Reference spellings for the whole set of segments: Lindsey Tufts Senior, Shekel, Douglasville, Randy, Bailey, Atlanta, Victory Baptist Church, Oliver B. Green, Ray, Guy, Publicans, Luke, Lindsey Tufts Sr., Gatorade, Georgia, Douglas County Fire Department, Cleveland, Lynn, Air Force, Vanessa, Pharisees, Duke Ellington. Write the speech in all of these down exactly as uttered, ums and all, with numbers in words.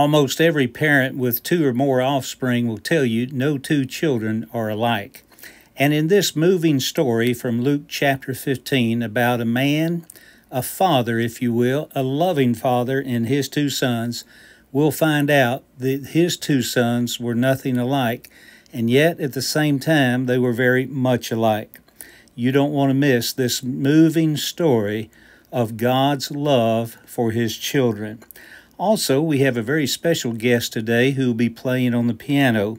Almost every parent with two or more offspring will tell you no two children are alike. And in this moving story from Luke chapter fifteen about a man, a father, if you will, a loving father and his two sons, we'll find out that his two sons were nothing alike, and yet at the same time they were very much alike. You don't want to miss this moving story of God's love for his children. Also, we have a very special guest today who will be playing on the piano.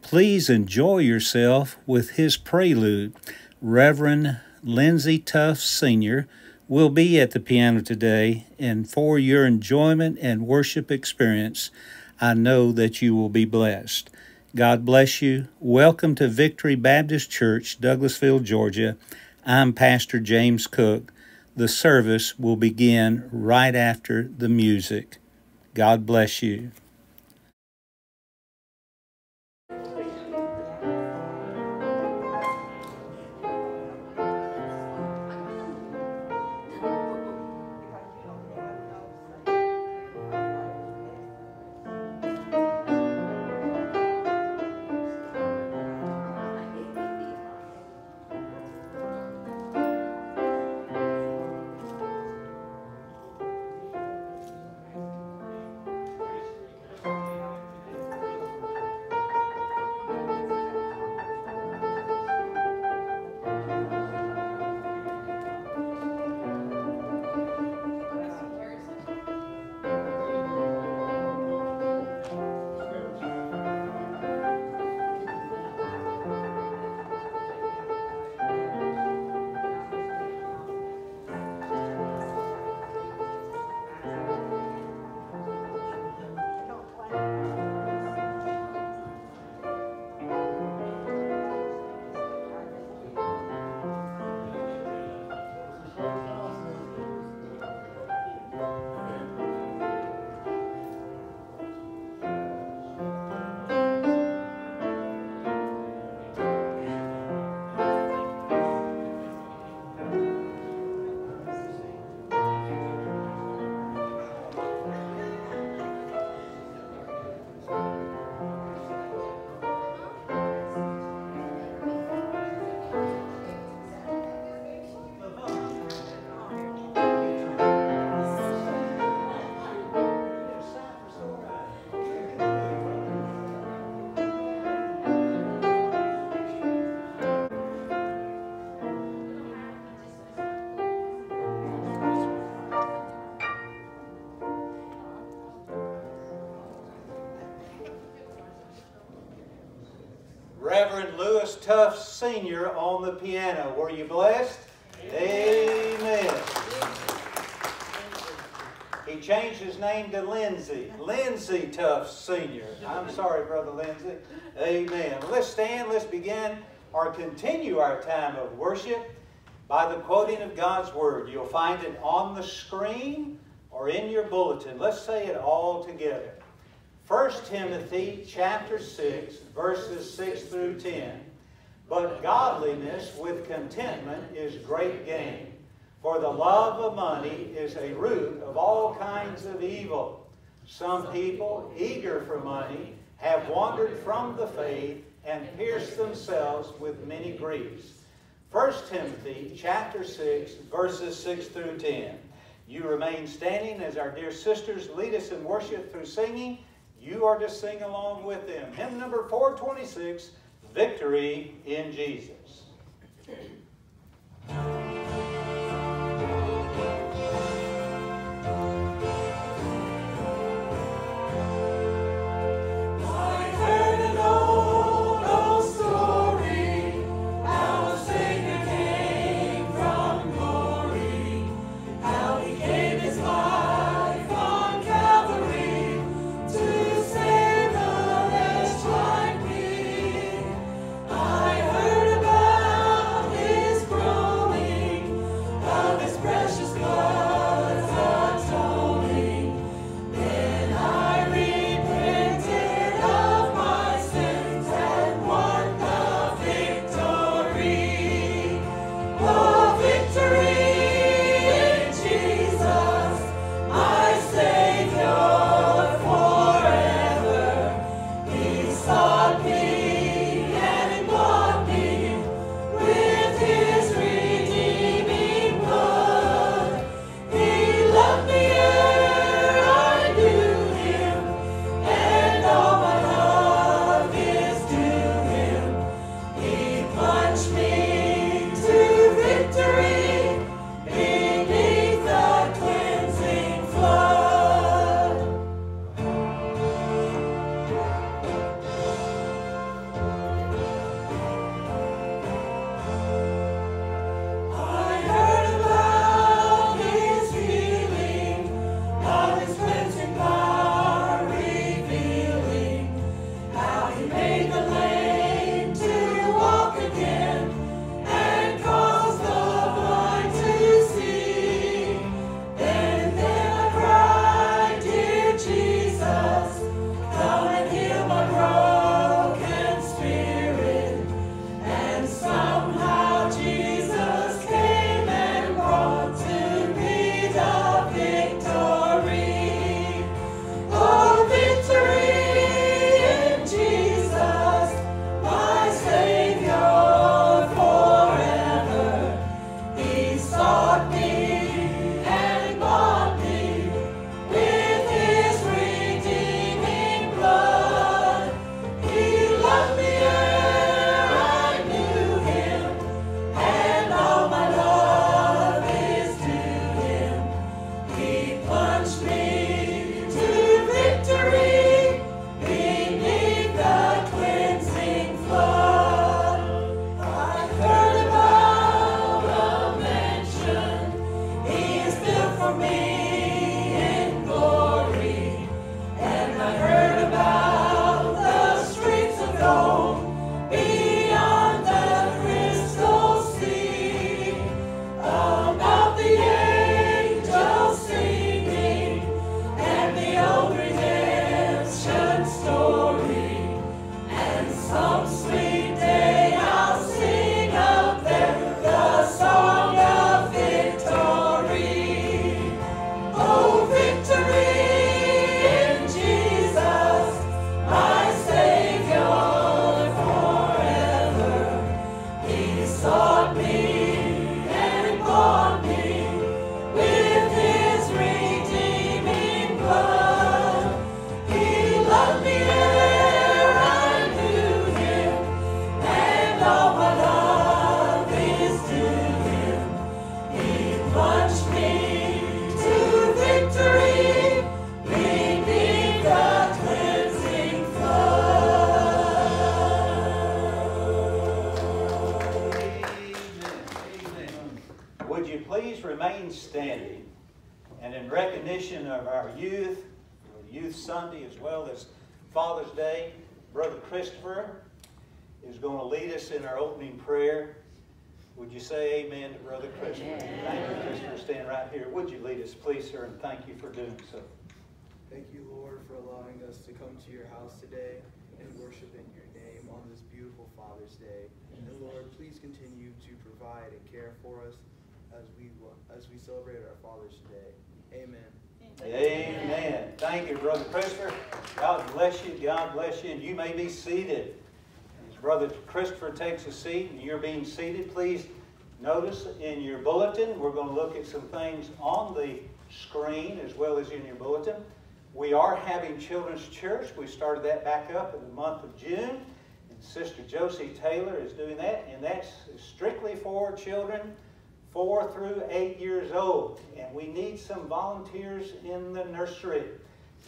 Please enjoy yourself with his prelude. Reverend Lindsey Tufts Senior will be at the piano today, and for your enjoyment and worship experience, I know that you will be blessed. God bless you. Welcome to Victory Baptist Church, Douglasville, Georgia. I'm Pastor James Cook. The service will begin right after the music. God bless you. Tufts Senior on the piano. Were you blessed? Amen. Amen. He changed his name to Lindsey. Lindsey Tufts Senior I'm sorry, Brother Lindsey. Amen. Well, let's stand, let's begin or continue our time of worship by the quoting of God's Word. You'll find it on the screen or in your bulletin. Let's say it all together. First Timothy chapter six, verses six through ten. But godliness with contentment is great gain, for the love of money is a root of all kinds of evil. Some people, eager for money, have wandered from the faith and pierced themselves with many griefs. First Timothy chapter six, verses six through ten. You remain standing as our dear sisters lead us in worship through singing. You are to sing along with them. Hymn number four twenty-six, Victory in Jesus. Yeah. standing. And in recognition of our youth, Youth Sunday, as well as Father's Day, Brother Christopher is going to lead us in our opening prayer. Would you say amen to Brother Christopher? Thank you, Christopher. Stand right here. Would you lead us, please, sir, and thank you for doing so. Thank you, Lord, for allowing us to come to your house today and worship in your name on this beautiful Father's Day. And Lord, please continue to provide and care for us as we, as we celebrate our Father's Day. Amen. Amen. Amen. Thank you, Brother Christopher. God bless you. God bless you. And you may be seated. As Brother Christopher takes a seat and you're being seated, please notice in your bulletin, we're going to look at some things on the screen as well as in your bulletin. We are having Children's Church. We started that back up in the month of June. And Sister Josie Taylor is doing that. And that's strictly for children four through eight years old, and we need some volunteers in the nursery.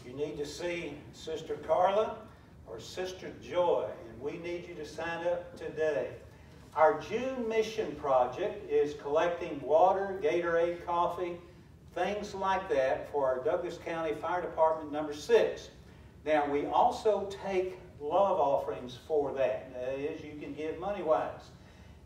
You need to see Sister Carla or Sister Joy, and we need you to sign up today. Our June Mission Project is collecting water, Gatorade, coffee, things like that for our Douglas County Fire Department number six. Now, we also take love offerings for that. That is, you can give money-wise.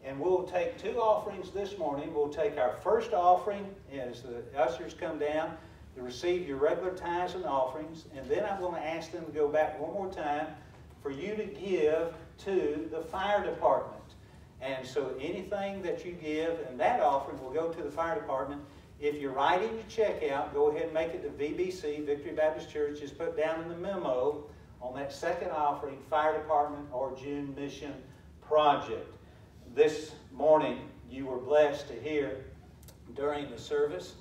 And we'll take two offerings this morning. We'll take our first offering as the ushers come down to receive your regular tithes and offerings. And then I'm going to ask them to go back one more time for you to give to the fire department. And so anything that you give and that offering will go to the fire department. If you're writing your check out, go ahead and make it to V B C, Victory Baptist Church. Just put down in the memo on that second offering, fire department or June Mission Project. This morning, you were blessed to hear during the service,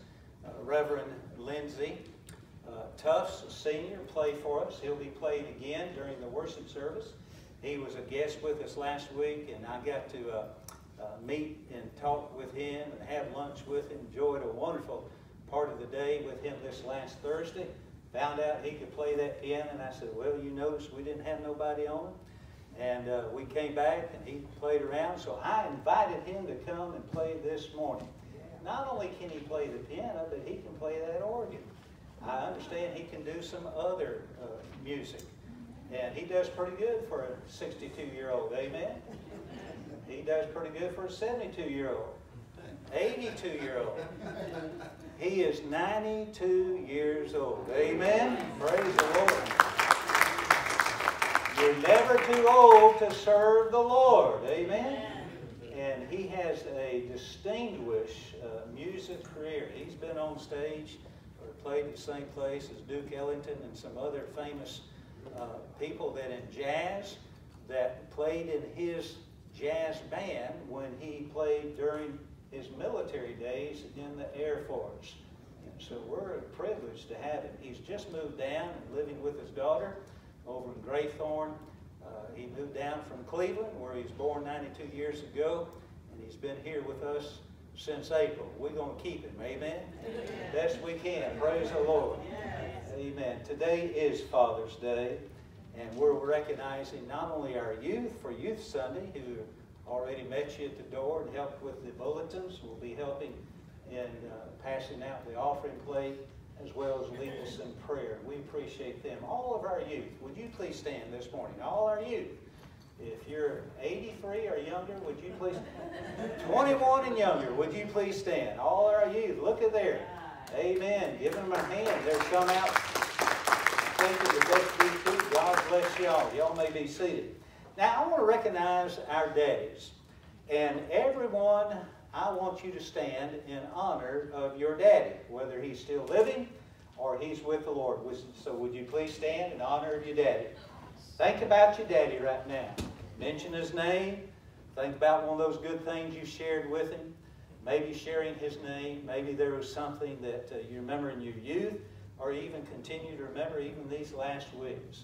uh, Reverend Lindsey uh, Tufts Senior play for us. He'll be playing again during the worship service. He was a guest with us last week, and I got to uh, uh, meet and talk with him and have lunch with him. Enjoyed a wonderful part of the day with him this last Thursday. Found out he could play that piano, and I said, well, you notice we didn't have nobody on him. And uh, we came back and he played around, so I invited him to come and play this morning. Not only can he play the piano, but he can play that organ. I understand he can do some other uh, music. And he does pretty good for a sixty-two-year-old, amen? He does pretty good for a seventy-two-year-old, eighty-two-year-old. He is ninety-two years old, amen? Praise the Lord. You're never too old to serve the Lord, amen? And he has a distinguished uh, music career. He's been on stage or played in the same place as Duke Ellington and some other famous uh, people that in jazz that played in his jazz band when he played during his military days in the Air Force. And so we're privileged to have him. He's just moved down and living with his daughter over in Greythorn. Uh, he moved down from Cleveland, where he was born ninety-two years ago, and he's been here with us since April. We're going to keep him, amen? Amen. Best we can, praise the Lord. Yes. Amen. Today is Father's Day, and we're recognizing not only our youth for Youth Sunday, who already met you at the door and helped with the bulletins, will be helping in uh, passing out the offering plate, as well as lead us in prayer. We appreciate them. All of our youth, would you please stand this morning? All our youth. If you're eighty-three or younger, would you please stand? twenty-one and younger, would you please stand? All our youth, look at there. Amen. Give them a hand. They'll come out. Thank you. The best we do. God bless y'all. Y'all may be seated. Now, I want to recognize our daddies. And everyone, I want you to stand in honor of your daddy, whether he's still living or he's with the Lord. So would you please stand in honor of your daddy? Think about your daddy right now. Mention his name. Think about one of those good things you shared with him. Maybe sharing his name. Maybe there was something that uh, you remember in your youth, or even continue to remember even these last weeks.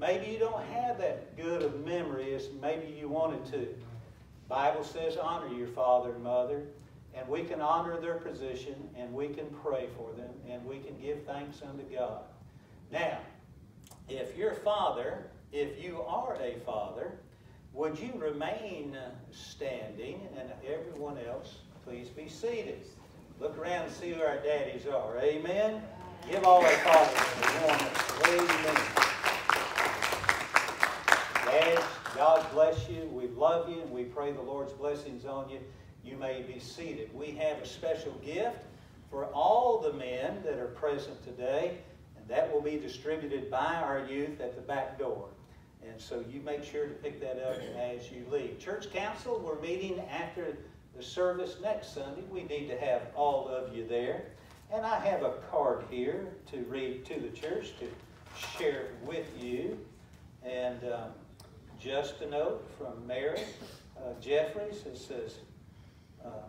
Maybe you don't have that good of memory as maybe you wanted to. The Bible says honor your father and mother, and we can honor their position, and we can pray for them, and we can give thanks unto God. Now, if your father, if you are a father, would you remain standing, and everyone else, please be seated. Look around and see who our daddies are. Amen? Give all our fathers a warm amen. Dads, God bless you. We love you, and we pray the Lord's blessings on you. You may be seated. We have a special gift for all the men that are present today, and that will be distributed by our youth at the back door. And so you make sure to pick that up as you leave. Church Council, we're meeting after the service next Sunday. We need to have all of you there. And I have a card here to read to the church to share with you. And um, just a note from Mary uh, Jeffries. It says, uh,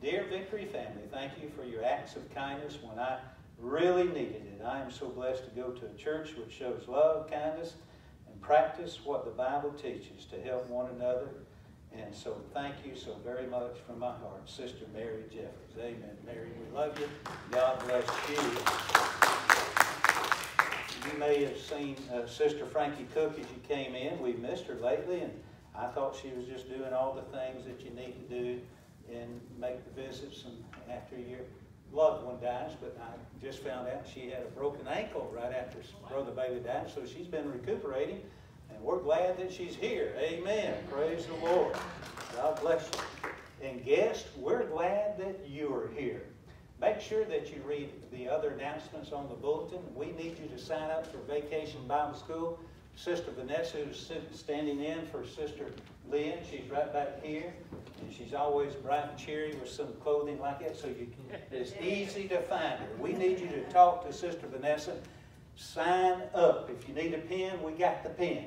Dear Victory family, thank you for your acts of kindness when I really needed it. I am so blessed to go to a church which shows love, kindness, and practice what the Bible teaches to help one another. And so thank you so very much from my heart, Sister Mary Jeffries. Amen. Mary, we love you. God bless you. You may have seen uh, Sister Frankie Cook as you came in. We've missed her lately, and I thought she was just doing all the things that you need to do and make the visits and after your loved one dies. But I just found out she had a broken ankle right after Brother Bailey died, so she's been recuperating. And we're glad that she's here. Amen. Praise the Lord. God bless you. And guests, we're glad that you're here. Make sure that you read the other announcements on the bulletin. We need you to sign up for Vacation Bible School. Sister Vanessa is standing in for Sister Lynn. She's right back here. And she's always bright and cheery with some clothing like that, so you can, it's easy to find her. We need you to talk to Sister Vanessa. Sign up. If you need a pen, we got the pen.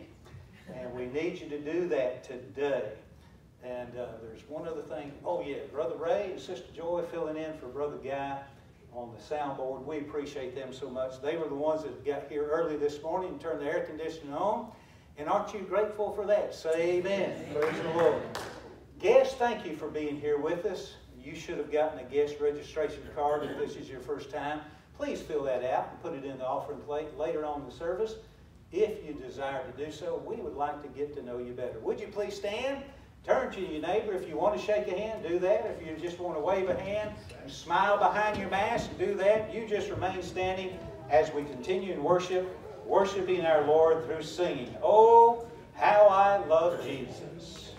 And we need you to do that today. And uh, there's one other thing. Oh, yeah, Brother Ray and Sister Joy filling in for Brother Guy on the soundboard. We appreciate them so much. They were the ones that got here early this morning and turned the air conditioning on. And aren't you grateful for that? Say amen. Amen. Praise the Lord. Guests, thank you for being here with us. You should have gotten a guest registration card if this is your first time. Please fill that out and put it in the offering plate later on in the service. If you desire to do so, we would like to get to know you better. Would you please stand? Turn to your neighbor. If you want to shake a hand, do that. If you just want to wave a hand and smile behind your mask, do that. You just remain standing as we continue in worship, worshiping our Lord through singing, Oh, How I Love Jesus. Oh, how I love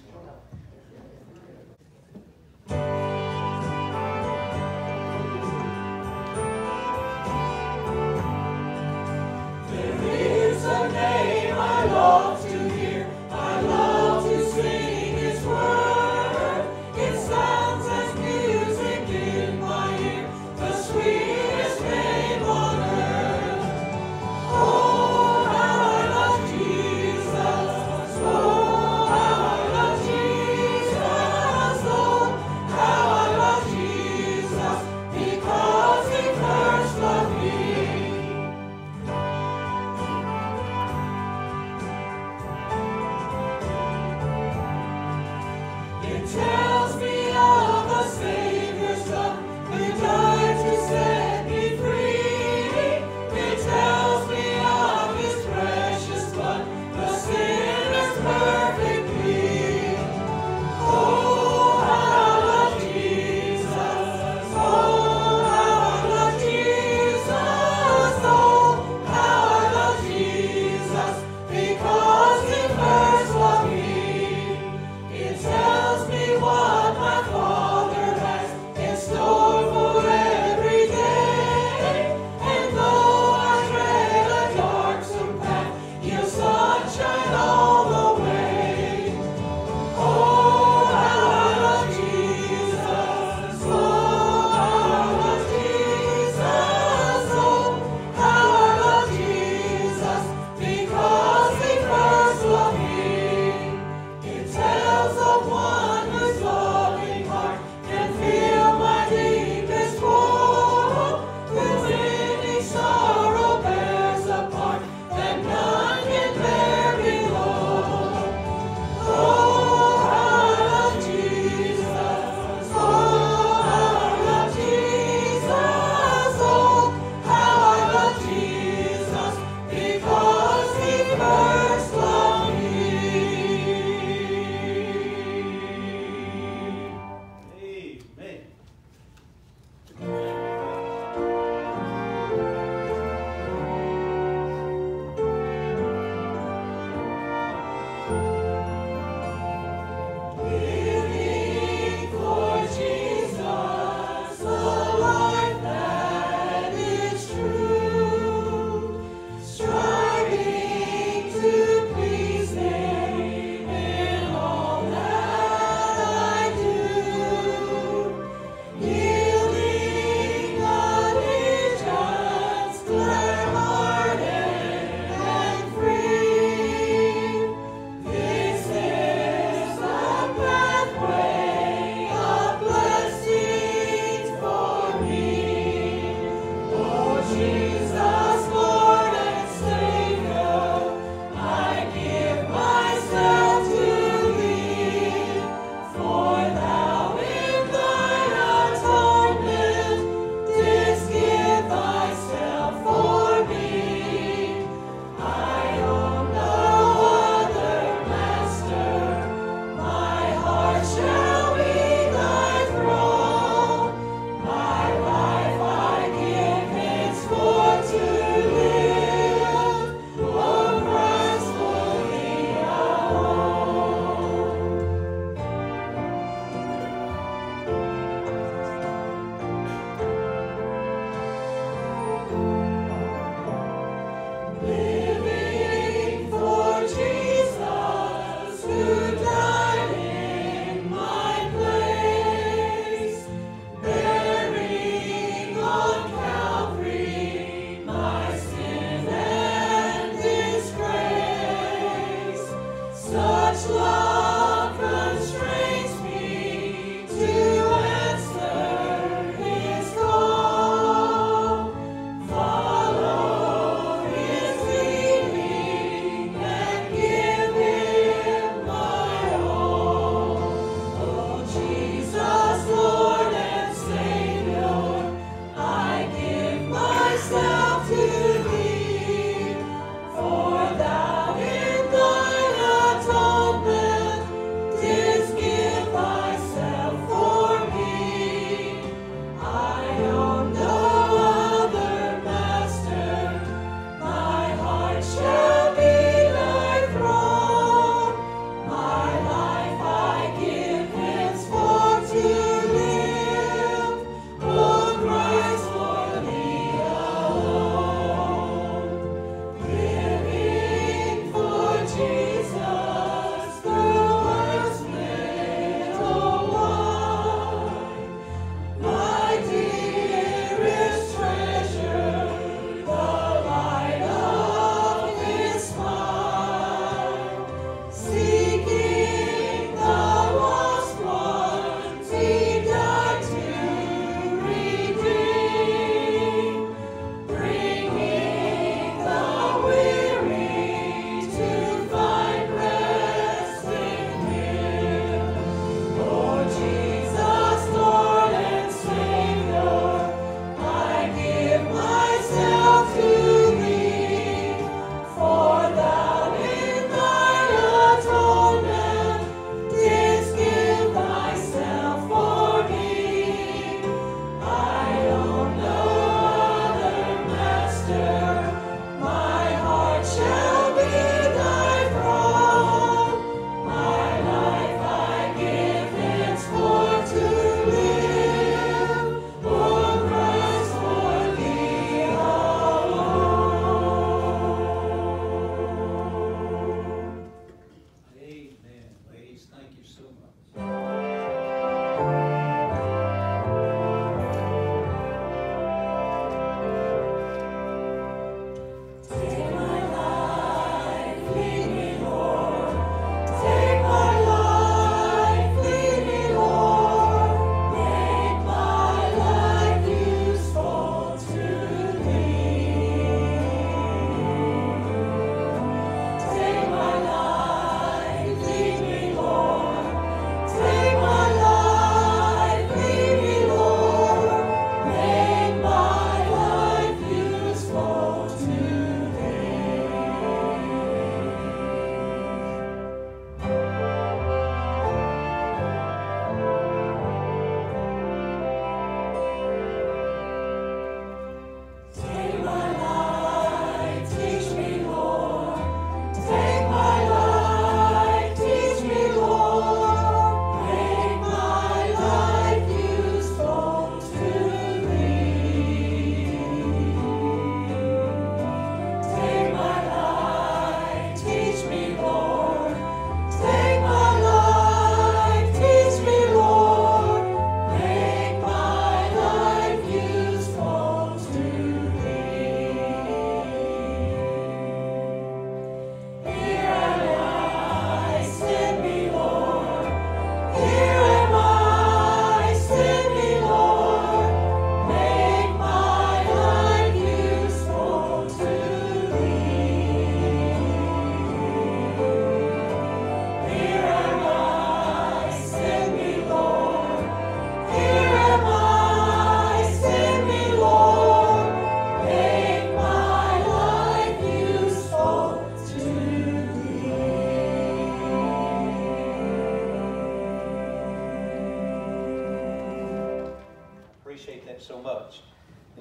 it so much.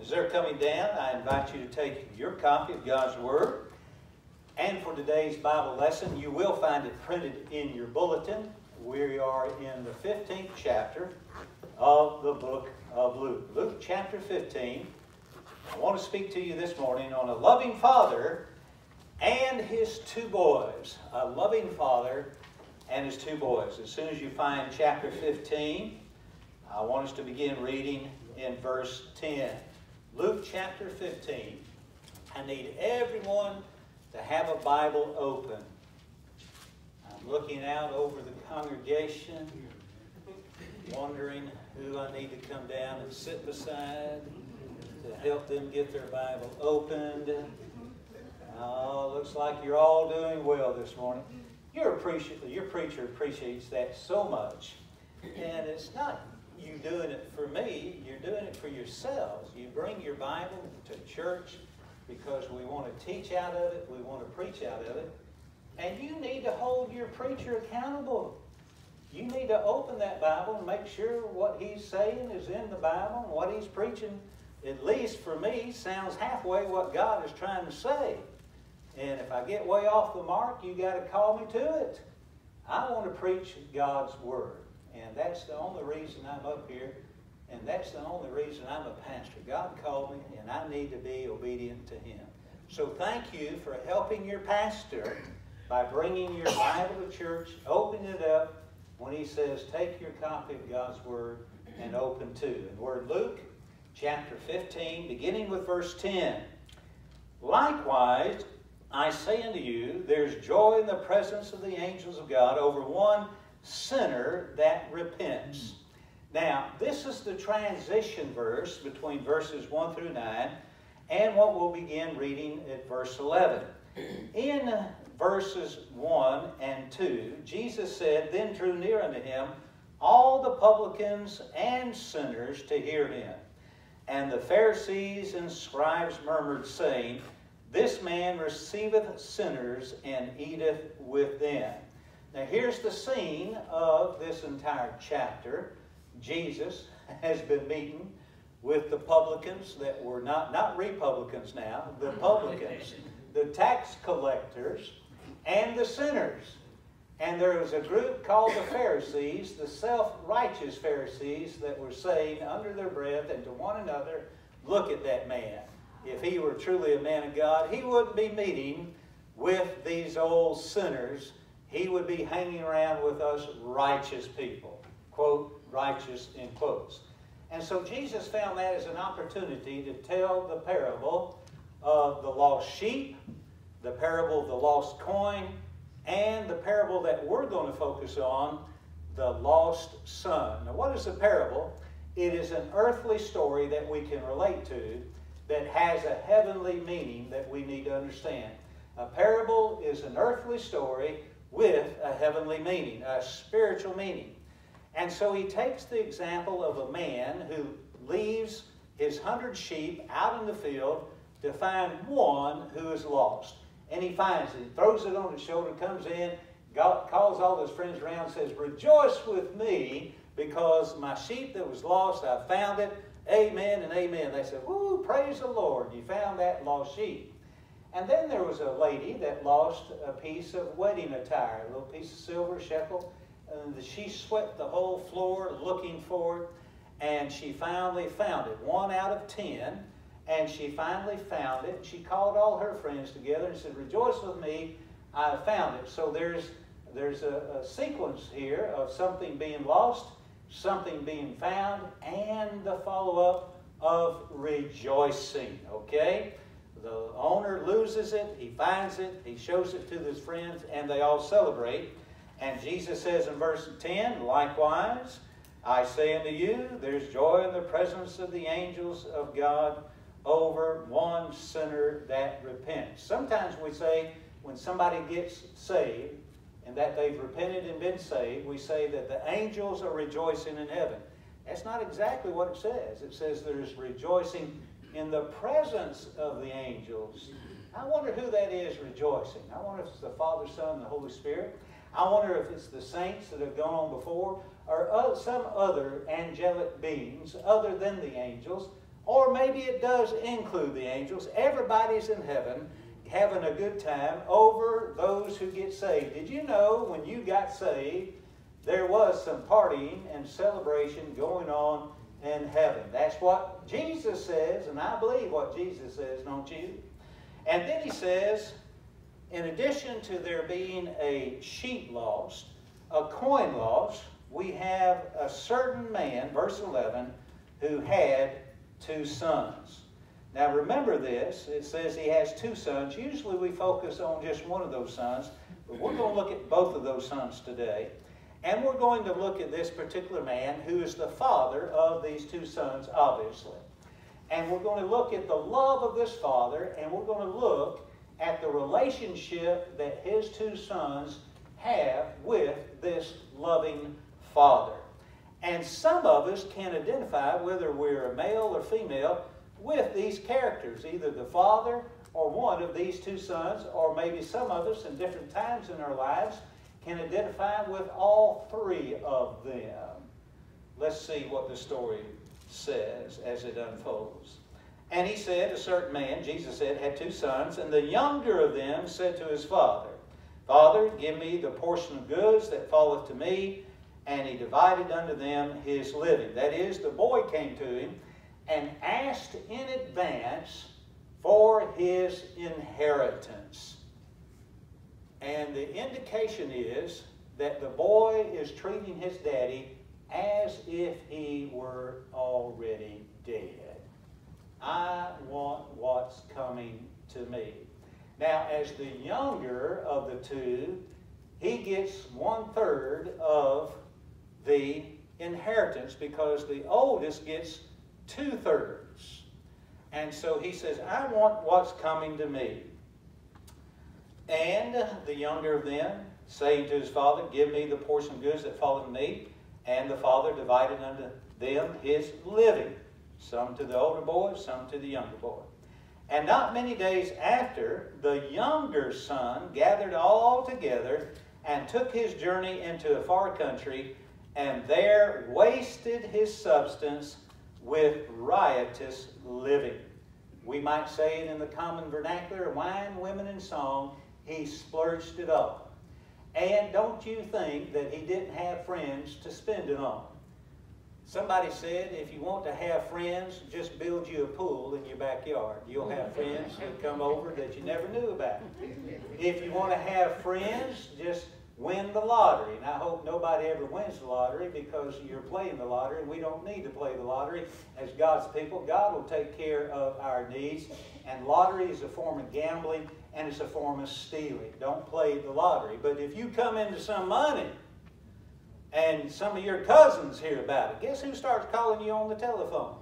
As they're coming down, I invite you to take your copy of God's Word. And for today's Bible lesson, you will find it printed in your bulletin. We are in the fifteenth chapter of the book of Luke. Luke chapter fifteen. I want to speak to you this morning on a loving father and his two boys. A loving father and his two boys. As soon as you find chapter fifteen, I want us to begin reading in verse ten. Luke chapter fifteen. I need everyone to have a Bible open. I'm looking out over the congregation, wondering who I need to come down and sit beside to help them get their Bible opened. Oh, looks like you're all doing well this morning. You're appreciative, your preacher appreciates that so much. And it's not you doing it for me, you're doing it for yourselves. You bring your Bible to church because we want to teach out of it, we want to preach out of it. And you need to hold your preacher accountable. You need to open that Bible and make sure what he's saying is in the Bible and what he's preaching, at least for me, sounds halfway what God is trying to say. And if I get way off the mark, you got to call me to it. I want to preach God's Word. And that's the only reason I'm up here. And that's the only reason I'm a pastor. God called me, and I need to be obedient to Him. So thank you for helping your pastor by bringing your Bible to church, opening it up when he says, take your copy of God's Word and open to. And we're in Luke chapter fifteen, beginning with verse ten. Likewise, I say unto you, there's joy in the presence of the angels of God over one sinner that repents. Now, this is the transition verse between verses one through nine and what we'll begin reading at verse eleven. In verses one and two, Jesus said, then drew near unto him all the publicans and sinners to hear him. And the Pharisees and scribes murmured, saying, this man receiveth sinners and eateth with them. Now here's the scene of this entire chapter. Jesus has been meeting with the publicans that were not, not republicans now, the publicans, the tax collectors, and the sinners. And there was a group called the Pharisees, the self-righteous Pharisees, that were saying under their breath and to one another, look at that man. If he were truly a man of God, he wouldn't be meeting with these old sinners. He would be hanging around with us righteous people. Quote, righteous in quotes. And so Jesus found that as an opportunity to tell the parable of the lost sheep, the parable of the lost coin, and the parable that we're going to focus on, the lost son. Now what is a parable? It is an earthly story that we can relate to that has a heavenly meaning that we need to understand. A parable is an earthly story with a heavenly meaning, a spiritual meaning. And so he takes the example of a man who leaves his hundred sheep out in the field to find one who is lost. And he finds it, throws it on his shoulder, comes in, calls all his friends around and says, rejoice with me because my sheep that was lost, I found it. Amen and amen. They said, woo, praise the Lord, you found that lost sheep. And then there was a lady that lost a piece of wedding attire, a little piece of silver shekel. And she swept the whole floor looking for it, and she finally found it, one out of ten, and she finally found it. She called all her friends together and said, rejoice with me, I found it. So there's, there's a, a sequence here of something being lost, something being found, and the follow-up of rejoicing, okay? The owner loses it, he finds it, he shows it to his friends, and they all celebrate. And Jesus says in verse ten, likewise, I say unto you, there's joy in the presence of the angels of God over one sinner that repents. Sometimes we say when somebody gets saved and that they've repented and been saved, we say that the angels are rejoicing in heaven. That's not exactly what it says. It says there's rejoicing in the presence of the angels. I wonder who that is rejoicing. I wonder if it's the Father, Son, and the Holy Spirit. I wonder if it's the saints that have gone on before, or some other angelic beings other than the angels, or maybe it does include the angels. Everybody's in heaven having a good time over those who get saved. Did you know when you got saved, there was some partying and celebration going on in heaven? That's what Jesus says, and I believe what Jesus says, don't you? And then he says, in addition to there being a sheep lost, a coin lost, we have a certain man, verse eleven, who had two sons. Now remember this, it says he has two sons. Usually we focus on just one of those sons, but we're going to look at both of those sons today. And we're going to look at this particular man who is the father of these two sons, obviously. And we're going to look at the love of this father, and we're going to look at the relationship that his two sons have with this loving father. And some of us can identify, whether we're a male or female, with these characters, either the father or one of these two sons, or maybe some of us in different times in our lives can identify with all three of them. Let's see what the story says as it unfolds. And he said, a certain man, Jesus said, had two sons, and the younger of them said to his father, Father, give me the portion of goods that falleth to me. And he divided unto them his living. That is, the boy came to him and asked in advance for his inheritance. And the indication is that the boy is treating his daddy as if he were already dead. I want what's coming to me. Now, as the younger of the two, he gets one-third of the inheritance because the oldest gets two-thirds. And so he says, I want what's coming to me. And the younger of them, saying to his father, Give me the portion of goods that falleth to me. And the father divided unto them his living, some to the older boy, some to the younger boy. And not many days after, the younger son gathered all together and took his journey into a far country, and there wasted his substance with riotous living. We might say it in the common vernacular, wine, women, and song. He splurged it all. And don't you think that he didn't have friends to spend it on? Somebody said, if you want to have friends, just build you a pool in your backyard. You'll have friends that come over that you never knew about. If you want to have friends, just win the lottery. And I hope nobody ever wins the lottery, because you're playing the lottery and we don't need to play the lottery. As God's people, God will take care of our needs. And lottery is a form of gambling, and it's a form of stealing. Don't play the lottery. But if you come into some money, and some of your cousins hear about it, guess who starts calling you on the telephone?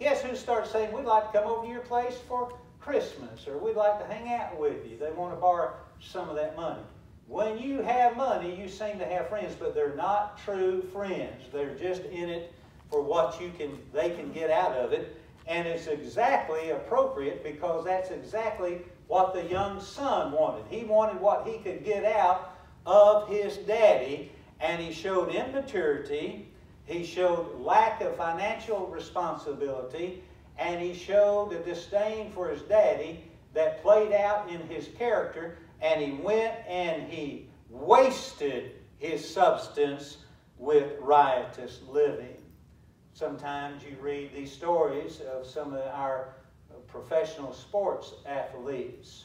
Guess who starts saying, we'd like to come over to your place for Christmas, or we'd like to hang out with you. They want to borrow some of that money. When you have money, you seem to have friends, but they're not true friends. They're just in it for what you can, they can get out of it. And it's exactly appropriate, because that's exactly what the young son wanted. He wanted what he could get out of his daddy. And he showed immaturity, he showed lack of financial responsibility, and he showed a disdain for his daddy that played out in his character, and he went and he wasted his substance with riotous living. Sometimes you read these stories of some of our professional sports athletes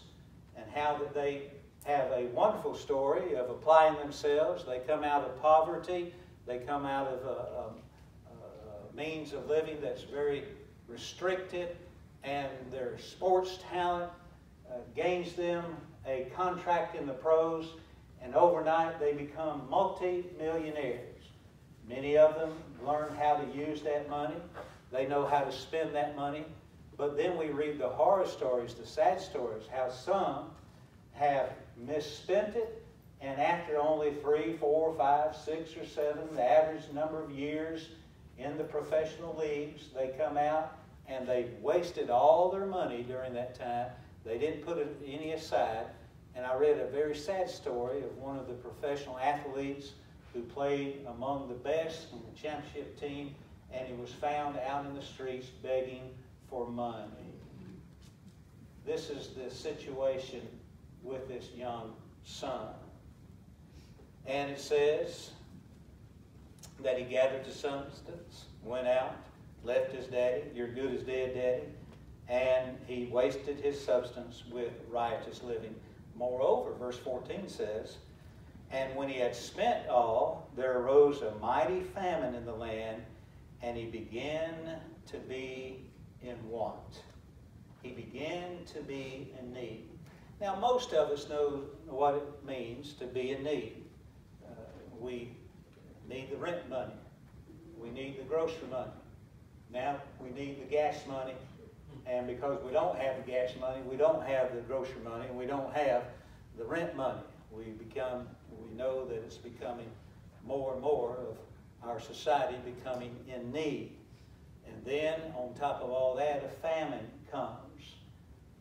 and how that they have a wonderful story of applying themselves. They come out of poverty. They come out of a, a, a means of living that's very restricted, and their sports talent uh, gains them a contract in the pros, and overnight they become multi-millionaires. Many of them learn how to use that money. They know how to spend that money. But then we read the horror stories, the sad stories, how some have misspent it, and after only three, four, five, six, or seven, the average number of years in the professional leagues, they come out and they've wasted all their money during that time. They didn't put any aside, and I read a very sad story of one of the professional athletes who played among the best in the championship team, and he was found out in the streets begging for money. This is the situation with this young son. And it says that he gathered the substance, went out, left his daddy, you're good as dead, daddy, and he wasted his substance with riotous living. Moreover, verse fourteen says, and when he had spent all, there arose a mighty famine in the land, and he began to be in want. He began to be in need. Now, most of us know what it means to be in need. Uh, we need the rent money. We need the grocery money. Now, we need the gas money. And because we don't have the gas money, we don't have the grocery money, we don't have the rent money. We become, we know that it's becoming more and more of our society becoming in need. And then, on top of all that, a famine comes.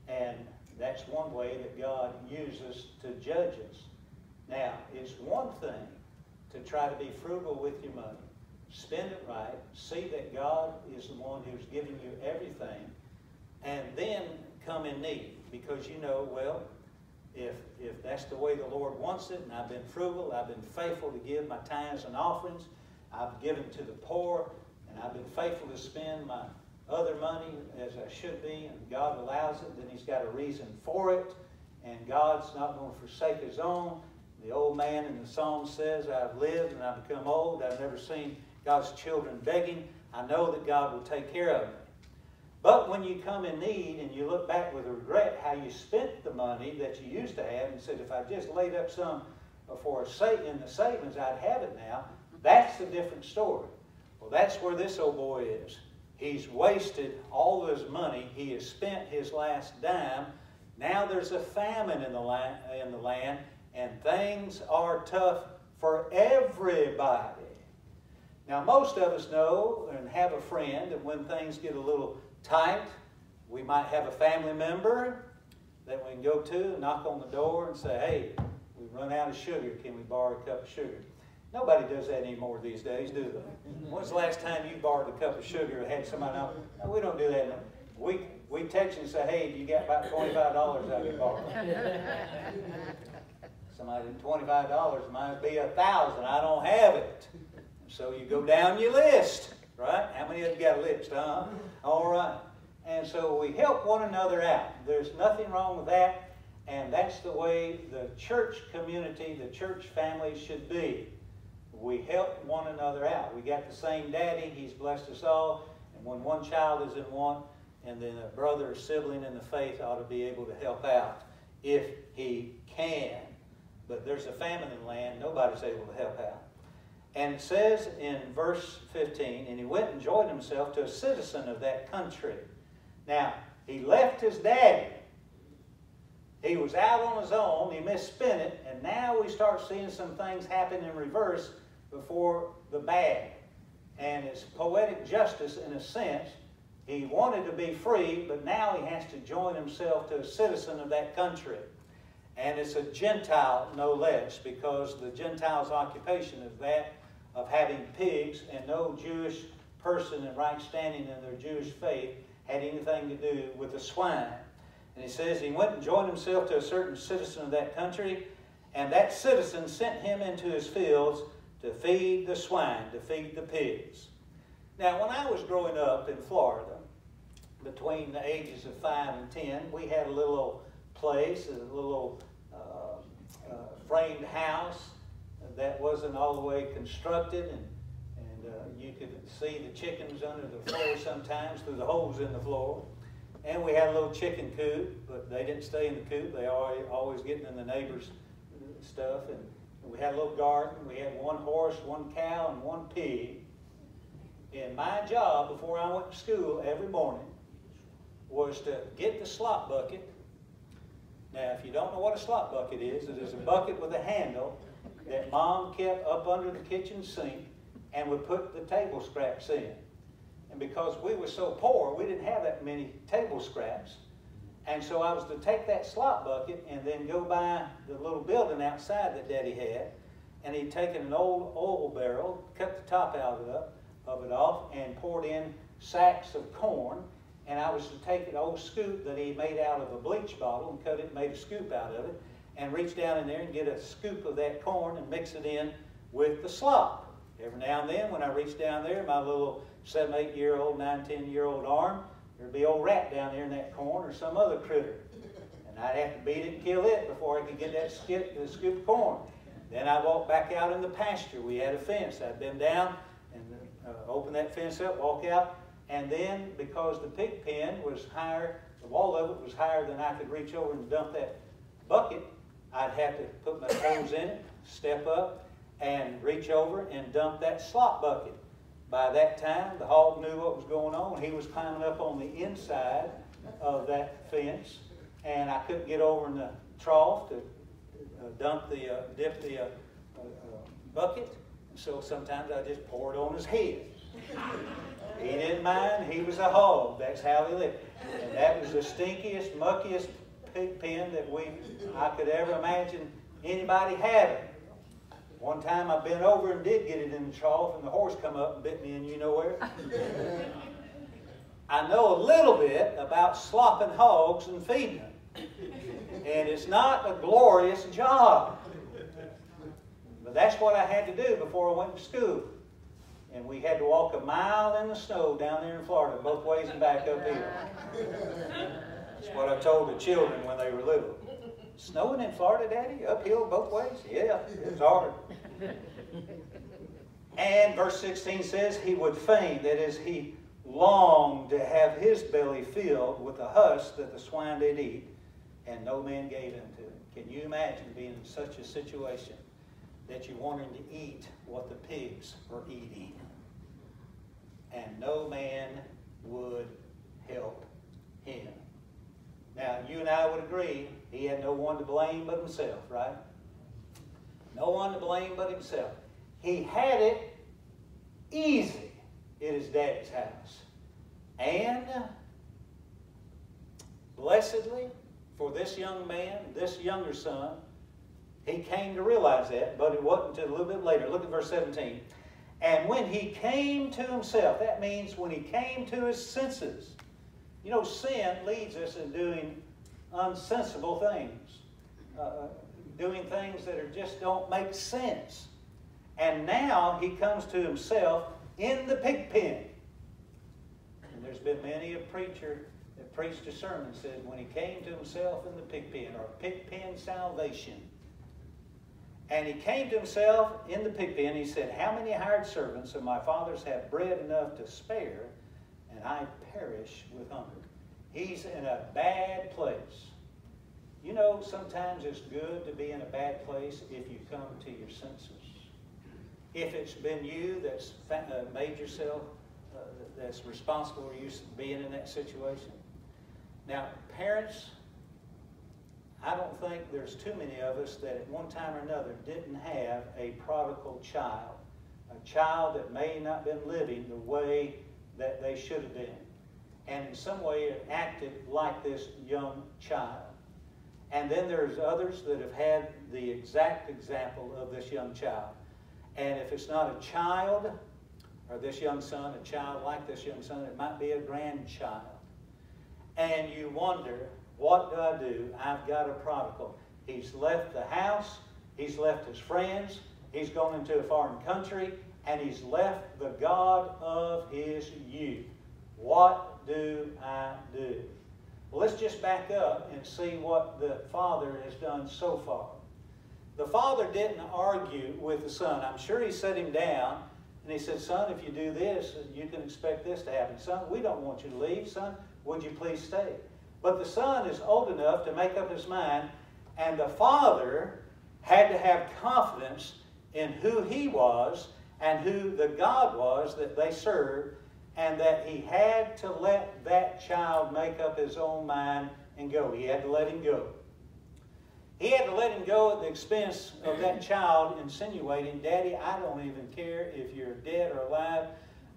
And that's one way that God uses to judge us. Now, it's one thing to try to be frugal with your money. Spend it right. See that God is the one who's giving you everything. And then come in need, because you know, well, if, if that's the way the Lord wants it, and I've been frugal, I've been faithful to give my tithes and offerings, I've given to the poor, and I've been faithful to spend my other money as I should be, and God allows it, then he's got a reason for it, and God's not going to forsake his own. The old man in the psalm says, I've lived and I've become old, I've never seen God's children begging, I know that God will take care of me. But when you come in need and you look back with regret how you spent the money that you used to have and said, if I just laid up some for Satan in the savings, I'd have it now, that's a different story. Well, that's where this old boy is. He's wasted all of his money. He has spent his last dime. Now there's a famine in the land, and things are tough for everybody. Now, most of us know and have a friend that when things get a little tight, we might have a family member that we can go to and knock on the door and say, hey, we run out of sugar. Can we borrow a cup of sugar? Nobody does that anymore these days, do they? When's the last time you borrowed a cup of sugar or had somebody else? No, we don't do that anymore. We, we text you and say, hey, you got about twenty-five dollars I can borrow. Somebody said, twenty-five dollars might be a thousand. I don't have it. So you go down your list, right? How many of you got a list, huh? All right. And so we help one another out. There's nothing wrong with that. And that's the way the church community, the church family should be. We help one another out. We got the same daddy. He's blessed us all. And when one child is in want, and then a brother or sibling in the faith ought to be able to help out if he can. But there's a famine in the land. Nobody's able to help out. And it says in verse fifteen, and he went and joined himself to a citizen of that country. Now, he left his daddy. He was out on his own. He misspent it. And now we start seeing some things happen in reverse before the bad. And it's poetic justice in a sense. He wanted to be free, but now he has to join himself to a citizen of that country. And it's a Gentile, no less, because the Gentiles' occupation is that of having pigs, and no Jewish person in right standing in their Jewish faith had anything to do with the swine. And he says, he went and joined himself to a certain citizen of that country, and that citizen sent him into his fields to feed the swine, to feed the pigs. Now, when I was growing up in Florida, between the ages of five and ten, we had a little old place, a little old Uh, framed house that wasn't all the way constructed, and, and uh, you could see the chickens under the floor sometimes through the holes in the floor. And we had a little chicken coop, but they didn't stay in the coop. They are always getting in the neighbors' stuff. And we had a little garden. We had one horse, one cow, and one pig. And my job before I went to school every morning was to get the slop bucket. Now, if you don't know what a slop bucket is, it is a bucket with a handle that Mom kept up under the kitchen sink and would put the table scraps in. And because we were so poor, we didn't have that many table scraps. And so I was to take that slop bucket and then go by the little building outside that Daddy had, and he'd taken an old oil barrel, cut the top out of it, up, of it off, and poured in sacks of corn, and I was to take an old scoop that he made out of a bleach bottle and cut it and made a scoop out of it, and reach down in there and get a scoop of that corn and mix it in with the slop. Every now and then, when I reached down there, my little seven, eight-year-old, nine, ten-year-old arm, there'd be old rat down there in that corn or some other critter. And I'd have to beat it and kill it before I could get that skip, the scoop of corn. Then I walked back out in the pasture. We had a fence. I'd bend down and uh, open that fence up, walk out. And then, because the pig pen was higher, the wall of it was higher than I could reach over and dump that bucket, I'd have to put my toes in it, step up, and reach over and dump that slop bucket. By that time, the hog knew what was going on. He was climbing up on the inside of that fence, and I couldn't get over in the trough to uh, dump the, uh, dip the uh, uh, bucket. And so sometimes I just poured on his head. He didn't mind. He was a hog. That's how he lived. And that was the stinkiest, muckiest pig pen that we I could ever imagine anybody having. One time I bent over and did get it in the trough, and the horse come up and bit me in you know where. I know a little bit about slopping hogs and feeding them. And it's not a glorious job. But that's what I had to do before I went to school. And we had to walk a mile in the snow down there in Florida, both ways and back up here. That's what I told the children when they were little. Snowing in Florida, Daddy? Uphill both ways? Yeah, it's hard. And verse sixteen says, he would fain, that is, he longed to have his belly filled with the husk that the swine did eat, and no man gave him to him. Can you imagine being in such a situation that you wanted to eat what the pigs were eating? And no man would help him. Now, you and I would agree, he had no one to blame but himself, right? No one to blame but himself. He had it easy in his daddy's house. And blessedly for this young man, this younger son, he came to realize that, but it wasn't until a little bit later. Look at verse seventeen. And when he came to himself, that means when he came to his senses. You know, sin leads us in doing unsensible things, uh, doing things that are just don't make sense. And now he comes to himself in the pig pen. And there's been many a preacher that preached a sermon said when he came to himself in the pig pen, or pig pen salvation. And he came to himself in the pig pen. He said, how many hired servants of my father's have bread enough to spare, and I perish with hunger? He's in a bad place. You know, sometimes it's good to be in a bad place if you come to your senses. If it's been you that's made yourself, uh, that's responsible for you being in that situation. Now, parents, I don't think there's too many of us that at one time or another didn't have a prodigal child, a child that may not have been living the way that they should have been, and in some way acted like this young child. And then there's others that have had the exact example of this young child. And if it's not a child, or this young son, a child like this young son, it might be a grandchild. And you wonder, what do I do? I've got a prodigal. He's left the house, he's left his friends, he's gone into a foreign country, and he's left the God of his youth. What do I do? Well, let's just back up and see what the father has done so far. The father didn't argue with the son. I'm sure he set him down and he said, son, if you do this, you can expect this to happen. Son, we don't want you to leave. Son, would you please stay? But the son is old enough to make up his mind, and the father had to have confidence in who he was and who the God was that they served, and that he had to let that child make up his own mind and go. He had to let him go. He had to let him go at the expense of that child insinuating, Daddy, I don't even care if you're dead or alive.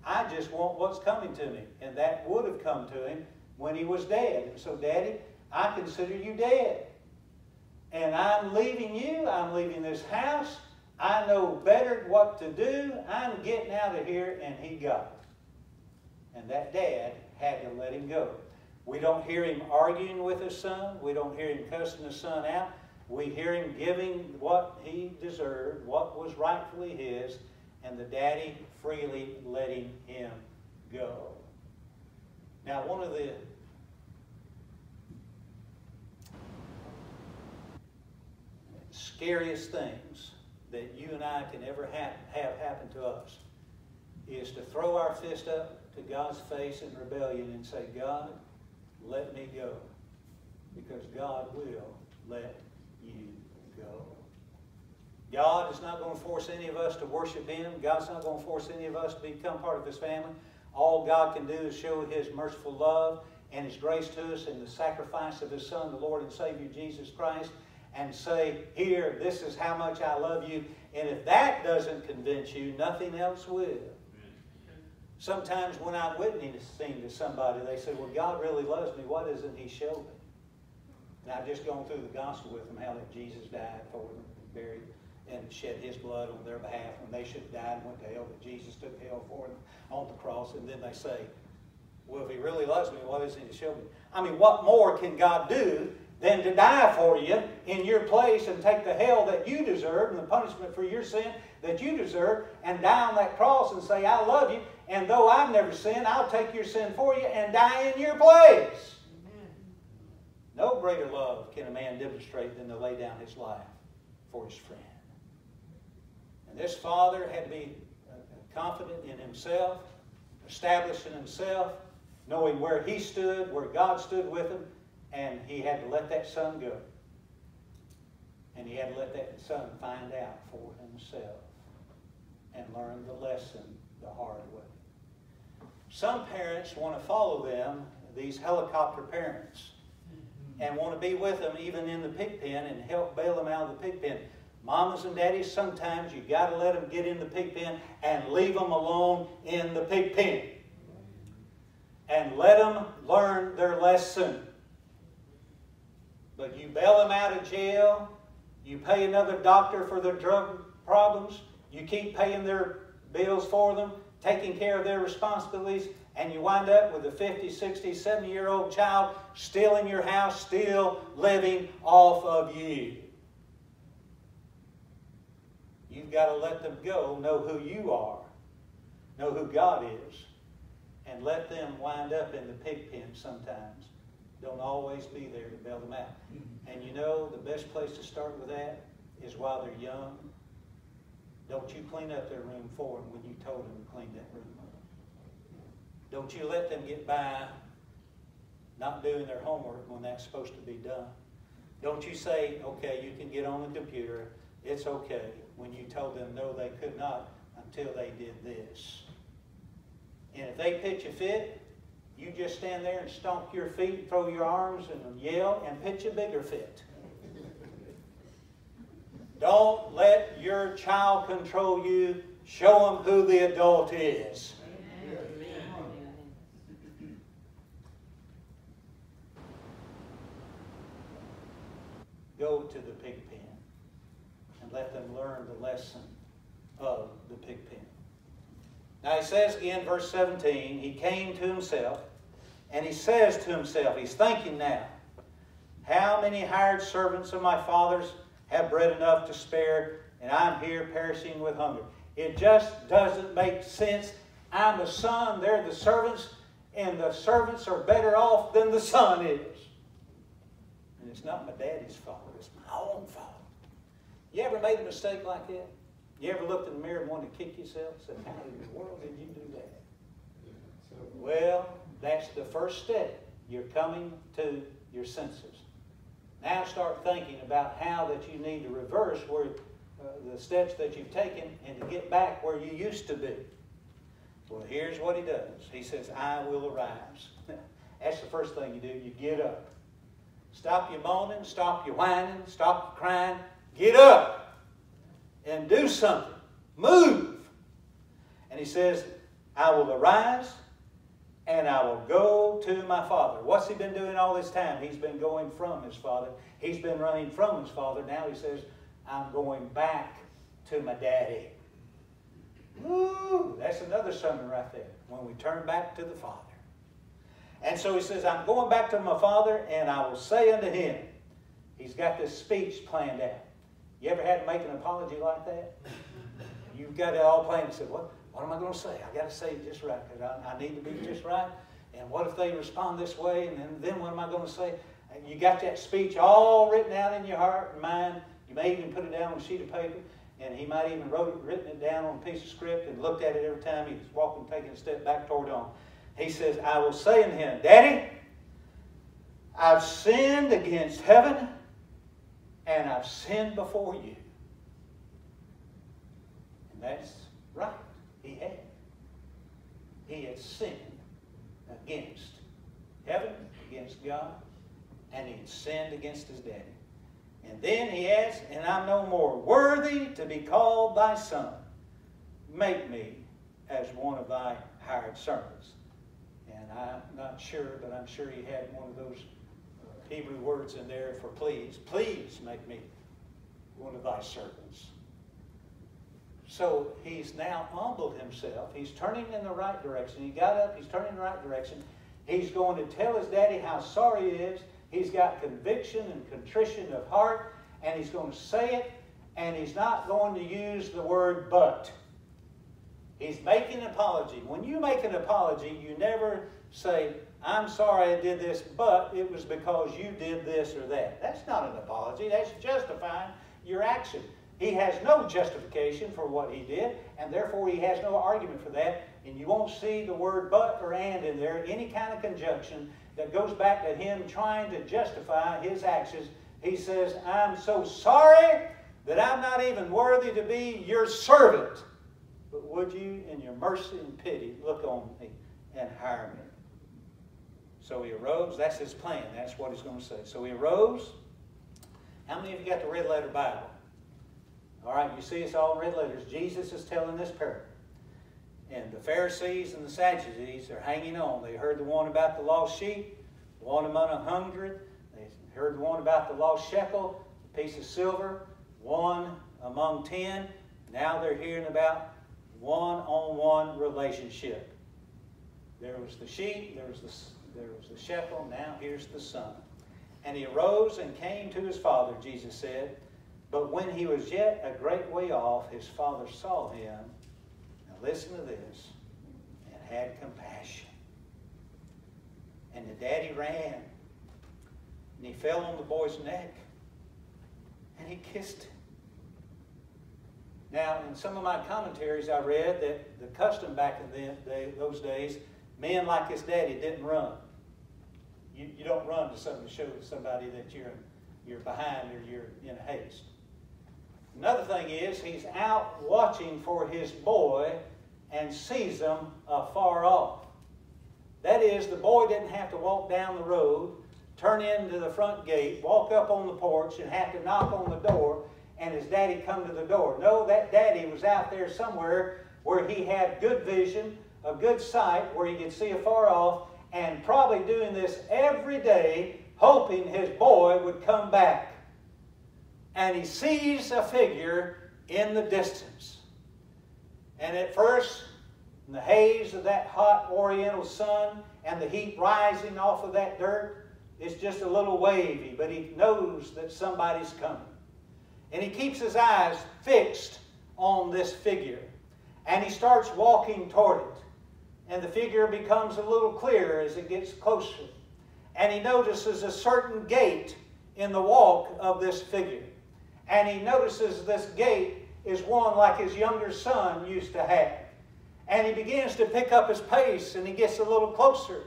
I just want what's coming to me. And that would have come to him when he was dead. And so, Daddy, I consider you dead. And I'm leaving you. I'm leaving this house. I know better what to do. I'm getting out of here. And he got it. And that dad had to let him go. We don't hear him arguing with his son. We don't hear him cussing his son out. We hear him giving what he deserved, what was rightfully his, and the daddy freely letting him go. Now, one of the scariest things that you and I can ever ha have happen to us is to throw our fist up to God's face in rebellion and say, God, let me go, because God will let you go. God is not going to force any of us to worship Him. God's not going to force any of us to become part of His family. All God can do is show His merciful love and His grace to us in the sacrifice of His Son, the Lord and Savior Jesus Christ, and say, here, this is how much I love you. And if that doesn't convince you, nothing else will. Sometimes when I'm witnessing to somebody, they say, well, God really loves me. Why doesn't He show me? And I've just gone through the gospel with them, how that Jesus died for them, buried, and shed His blood on their behalf when they should have died and went to hell, but Jesus took hell for them on the cross. And then they say, well, if He really loves me, why doesn't He show me? I mean, what more can God do than to die for you in your place and take the hell that you deserve and the punishment for your sin that you deserve and die on that cross and say, I love you, and though I've never sinned, I'll take your sin for you and die in your place. Amen. No greater love can a man demonstrate than to lay down his life for his friend. And this father had to be confident in himself, established in himself, knowing where he stood, where God stood with him, and he had to let that son go. And he had to let that son find out for himself and learn the lesson the hard way. Some parents want to follow them, these helicopter parents, and want to be with them even in the pig pen and help bail them out of the pig pen. Mamas and daddies, sometimes you got to let them get in the pig pen and leave them alone in the pig pen. And let them learn their lesson. But you bail them out of jail, you pay another doctor for their drug problems, you keep paying their bills for them, taking care of their responsibilities, and you wind up with a fifty, sixty, seventy-year-old child still in your house, still living off of you. You've got to let them go, know who you are, know who God is, and let them wind up in the pig pen sometimes. Don't always be there to bail them out. And you know, the best place to start with that is while they're young. Don't you clean up their room for them when you told them to clean that room up. Don't you let them get by not doing their homework when that's supposed to be done. Don't you say, okay, you can get on the computer, it's okay, when you told them no, they could not until they did this. And if they pitch a fit, you just stand there and stomp your feet and throw your arms and yell and pitch a bigger fit. Don't let your child control you. Show them who the adult is. Amen. Amen. Go to the pig pen and let them learn the lesson of the pig pen. Now he says again, verse seventeen, he came to himself. And he says to himself, he's thinking now, how many hired servants of my father's have bread enough to spare, and I'm here perishing with hunger. It just doesn't make sense. I'm the son, they're the servants, and the servants are better off than the son is. And it's not my daddy's fault, it's my own fault. You ever made a mistake like that? You ever looked in the mirror and wanted to kick yourself and said, how in the world did you do that? Well, that's the first step. You're coming to your senses. Now start thinking about how that you need to reverse where uh, the steps that you've taken and to get back where you used to be. Well, here's what he does. He says, I will arise. That's the first thing you do. You get up. Stop your moaning. Stop your whining. Stop your crying. Get up and do something. Move. And he says, I will arise and I will go to my Father. What's he been doing all this time? He's been going from his Father. He's been running from his Father. Now he says, I'm going back to my Daddy. Woo! That's another sermon right there, when we turn back to the Father. And so he says, I'm going back to my Father, and I will say unto him. He's got this speech planned out. You ever had to make an apology like that? You've got it all planned and said, what, what am I going to say? I've got to say it just right, because I, I need to be just right. And what if they respond this way? And then, then what am I going to say? And you got that speech all written out in your heart and mind. You may even put it down on a sheet of paper. And he might even wrote it, written it down on a piece of script and looked at it every time he was walking, taking a step back toward him. He says, I will say unto him, Daddy, I've sinned against heaven, and I've sinned before you. And that's right. He had. He had sinned against heaven, against God, and he had sinned against his daddy. And then he adds, and I'm no more worthy to be called thy son. Make me as one of thy hired servants. And I'm not sure, but I'm sure he had one of those Hebrew words in there for please. Please make me one of thy servants. So he's now humbled himself. He's turning in the right direction. He got up. He's turning in the right direction. He's going to tell his daddy how sorry he is. He's got conviction and contrition of heart, and he's going to say it, and he's not going to use the word but. He's making an apology. When you make an apology, you never say, I'm sorry I did this, but it was because you did this or that. That's not an apology. That's justifying your action. He has no justification for what he did, and therefore he has no argument for that. And you won't see the word but or and in there, any kind of conjunction that goes back to him trying to justify his actions. He says, I'm so sorry that I'm not even worthy to be your servant. But would you, in your mercy and pity, look on me and hire me? So he arose. That's his plan. That's what he's going to say. So he arose. How many of you got the red letter Bible? All right, you see it's all in red letters. Jesus is telling this parable. And the Pharisees and the Sadducees are hanging on. They heard the one about the lost sheep, the one among a hundred. They heard the one about the lost shekel, the piece of silver, one among ten. Now they're hearing about one-on-one relationship. There was the sheep, there was the, there was the shekel, now here's the son. And he arose and came to his father, Jesus said. But when he was yet a great way off, his father saw him, now listen to this, and had compassion. And the daddy ran, and he fell on the boy's neck, and he kissed him. Now, in some of my commentaries, I read that the custom back in the day, those days, men like his daddy didn't run. You, you don't run to something to show to somebody that you're, you're behind or you're in a haste. Another thing is, he's out watching for his boy and sees him afar off. That is, the boy didn't have to walk down the road, turn into the front gate, walk up on the porch, and have to knock on the door, and his daddy come to the door. No, that daddy was out there somewhere where he had good vision, a good sight, where he could see afar off, and probably doing this every day, hoping his boy would come back. And he sees a figure in the distance. And at first, in the haze of that hot oriental sun and the heat rising off of that dirt, it's just a little wavy, but he knows that somebody's coming. And he keeps his eyes fixed on this figure. And he starts walking toward it. And the figure becomes a little clearer as it gets closer. And he notices a certain gait in the walk of this figure. And he notices this gait is one like his younger son used to have. And he begins to pick up his pace, and he gets a little closer.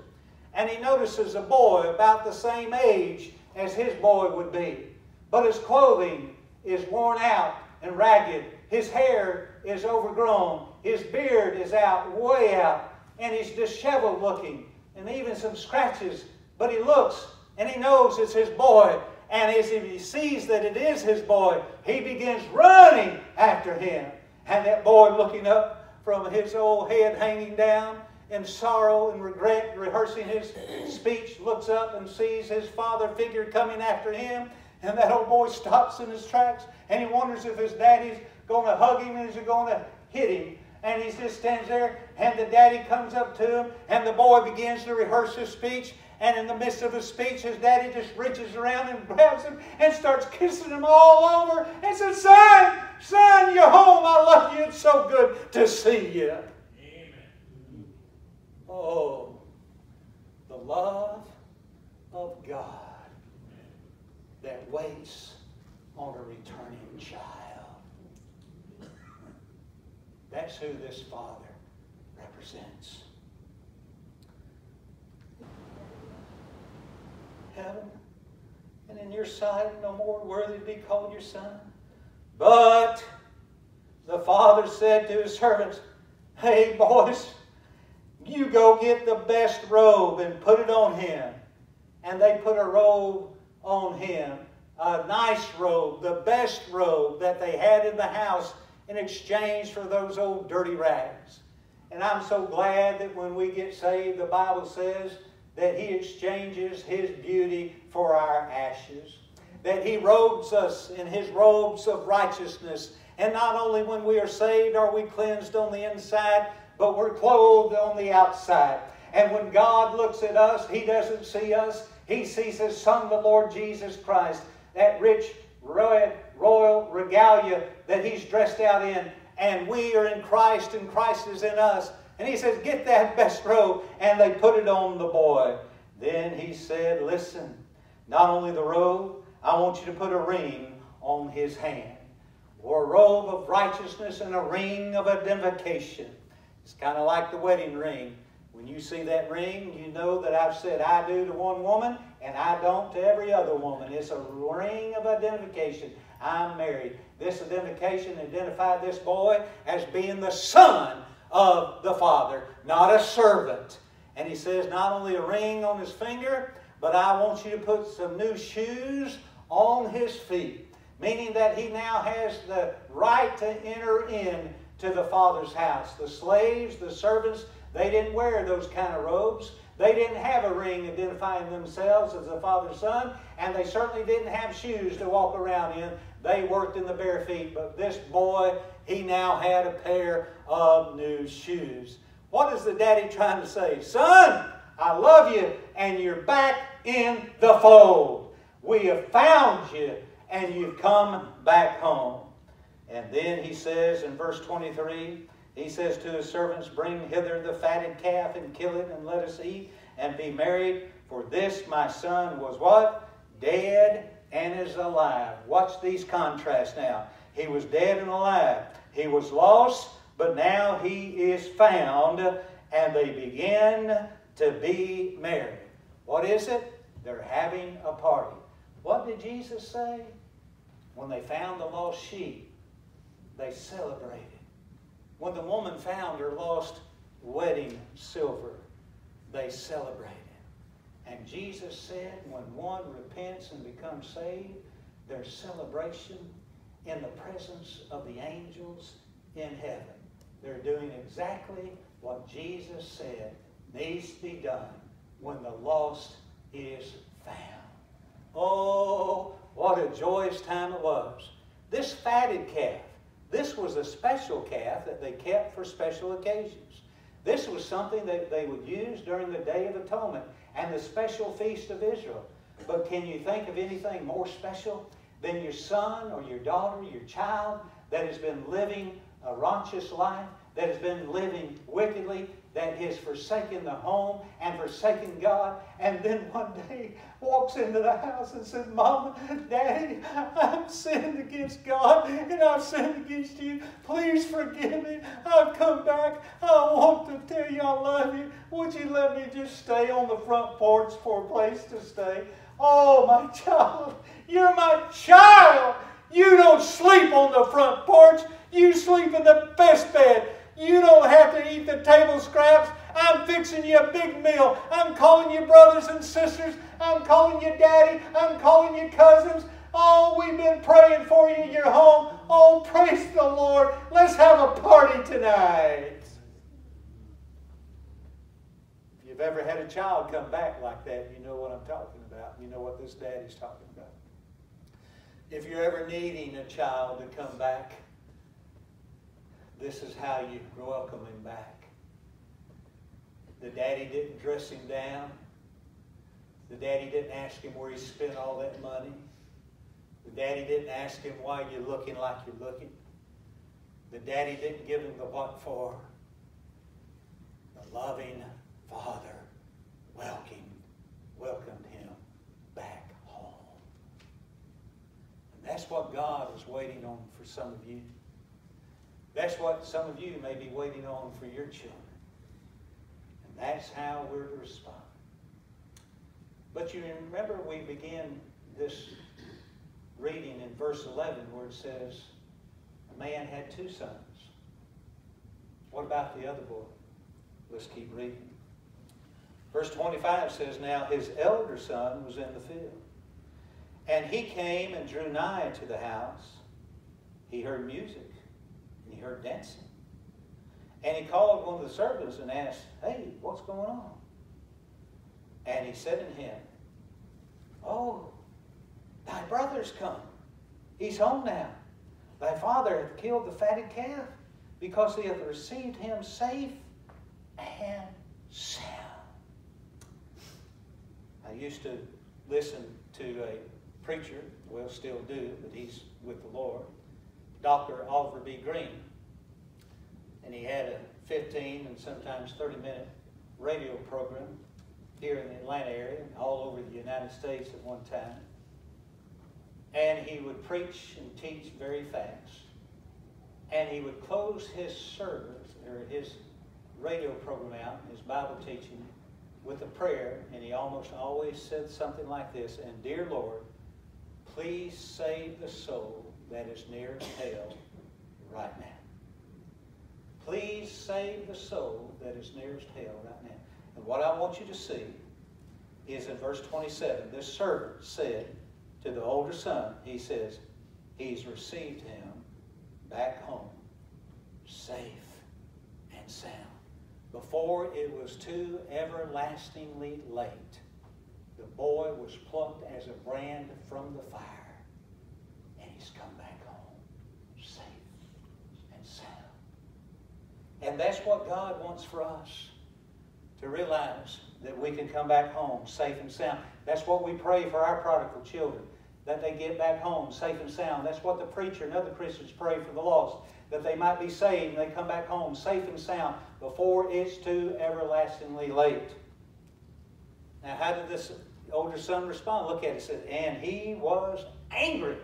And he notices a boy about the same age as his boy would be. But his clothing is worn out and ragged. His hair is overgrown. His beard is out, way out. And he's disheveled looking. And even some scratches. But he looks and he knows it's his boy. And as he sees that it is his boy, he begins running after him. And that boy looking up from his old head hanging down in sorrow and regret, rehearsing his speech, looks up and sees his father figure coming after him. And that old boy stops in his tracks, and he wonders if his daddy's going to hug him and is he going to hit him. And he just stands there, and the daddy comes up to him, and the boy begins to rehearse his speech. And in the midst of his speech, his daddy just reaches around and grabs him and starts kissing him all over and says, Son, son, you're home. I love you. It's so good to see you. Amen. Oh, the love of God that waits on a returning child. That's who this father represents. Heaven, and in your sight no more worthy to be called your son. But the father said to his servants, Hey, boys, you go get the best robe and put it on him. And they put a robe on him, a nice robe, the best robe that they had in the house in exchange for those old dirty rags. And I'm so glad that when we get saved, the Bible says that he exchanges his beauty for our ashes, that he robes us in his robes of righteousness. And not only when we are saved are we cleansed on the inside, but we're clothed on the outside. And when God looks at us, he doesn't see us. He sees his son, the Lord Jesus Christ, that rich royal regalia that he's dressed out in. And we are in Christ, and Christ is in us. And he says, get that best robe. And they put it on the boy. Then he said, listen, not only the robe, I want you to put a ring on his hand. Or a robe of righteousness and a ring of identification. It's kind of like the wedding ring. When you see that ring, you know that I've said I do to one woman and I don't to every other woman. It's a ring of identification. I'm married. This identification identified this boy as being the son of the Father, not a servant. And he says not only a ring on his finger, but I want you to put some new shoes on his feet. Meaning that he now has the right to enter in to the Father's house. The slaves, the servants, they didn't wear those kind of robes. They didn't have a ring identifying themselves as the Father's son, and they certainly didn't have shoes to walk around in. They worked in the bare feet, but this boy, he now had a pair of new shoes. What is the daddy trying to say? Son, I love you, and you're back in the fold. We have found you, and you've come back home. And then he says in verse twenty-three, he says to his servants, Bring hither the fatted calf and kill it and let us eat and be merry. For this my son was what? Dead and is alive. Watch these contrasts now. He was dead and alive. He was lost, but now he is found. And they begin to be merry. What is it? They're having a party. What did Jesus say? When they found the lost sheep, they celebrated. When the woman found her lost wedding silver, they celebrated. And Jesus said, when one repents and becomes saved, there's celebration in the presence of the angels in heaven. They're doing exactly what Jesus said needs to be done when the lost is found. Oh, what a joyous time it was. This fatted calf, this was a special calf that they kept for special occasions. This was something that they would use during the Day of Atonement and the special feast of Israel. But can you think of anything more special than your son or your daughter, your child that has been living a righteous life, that has been living wickedly, that has forsaken the home and forsaken God, and then one day walks into the house and says, Mama, Daddy, I've sinned against God and I've sinned against you. Please forgive me. I've come back. I want to tell you I love you. Would you let me just stay on the front porch for a place to stay? Oh, my child, you're my child. You don't sleep on the front porch. You sleep in the best bed. You don't have to eat the table scraps. I'm fixing you a big meal. I'm calling you brothers and sisters. I'm calling you daddy. I'm calling you cousins. Oh, we've been praying for you. You're home. Oh, praise the Lord. Let's have a party tonight. you've ever had a child come back like that, you know what I'm talking about. You know what this dad is talking about. If you're ever needing a child to come back, this is how you welcome him back. The daddy didn't dress him down. The daddy didn't ask him where he spent all that money. The daddy didn't ask him why you're looking like you're looking. The daddy didn't give him the what for. The loving Father welcomed, welcomed him back home. And that's what God is waiting on for some of you. That's what some of you may be waiting on for your children. And that's how we're to respond. But you remember we begin this reading in verse eleven where it says, a man had two sons. What about the other boy? Let's keep reading. Verse twenty-five says, now his elder son was in the field. And he came and drew nigh to the house. He heard music. And he heard dancing. And he called one of the servants and asked, hey, what's going on? And he said unto him, oh, thy brother's come. He's home now. Thy father hath killed the fatted calf, because he hath received him safe and sound. I used to listen to a preacher, well, still do, but he's with the Lord, Doctor Oliver B. Green, and he had a fifteen and sometimes thirty minute radio program here in the Atlanta area and all over the United States at one time. And he would preach and teach very fast. And he would close his service, or his radio program out, his Bible teaching, with a prayer, and he almost always said something like this, and dear Lord, please save the soul that is near hell right now. Please save the soul that is nearest hell right now. And what I want you to see is in verse twenty-seven, this servant said to the older son, he says, he's received him back home, safe and sound, before it was too everlastingly late. The boy was plucked as a brand from the fire, and he's come back home, safe and sound. And that's what God wants for us, to realize that we can come back home safe and sound. That's what we pray for our prodigal children, that they get back home safe and sound. That's what the preacher and other Christians pray for the lost, that they might be saved and they come back home safe and sound before it's too everlastingly late. Now, how did this older son respond? Look at it. It said, and he was angry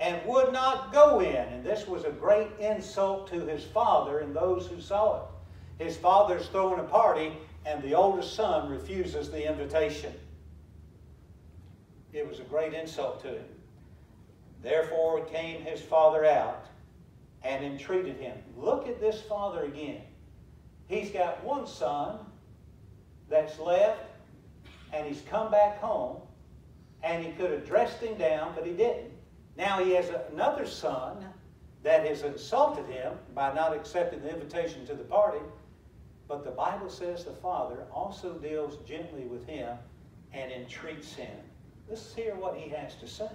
and would not go in. And this was a great insult to his father and those who saw it. His father's throwing a party, and the oldest son refuses the invitation. It was a great insult to him. Therefore came his father out and entreated him. Look at this father again. He's got one son that's left, and he's come back home, and he could have dressed him down, but he didn't. Now he has another son that has insulted him by not accepting the invitation to the party. But the Bible says the father also deals gently with him and entreats him. Let's hear what he has to say.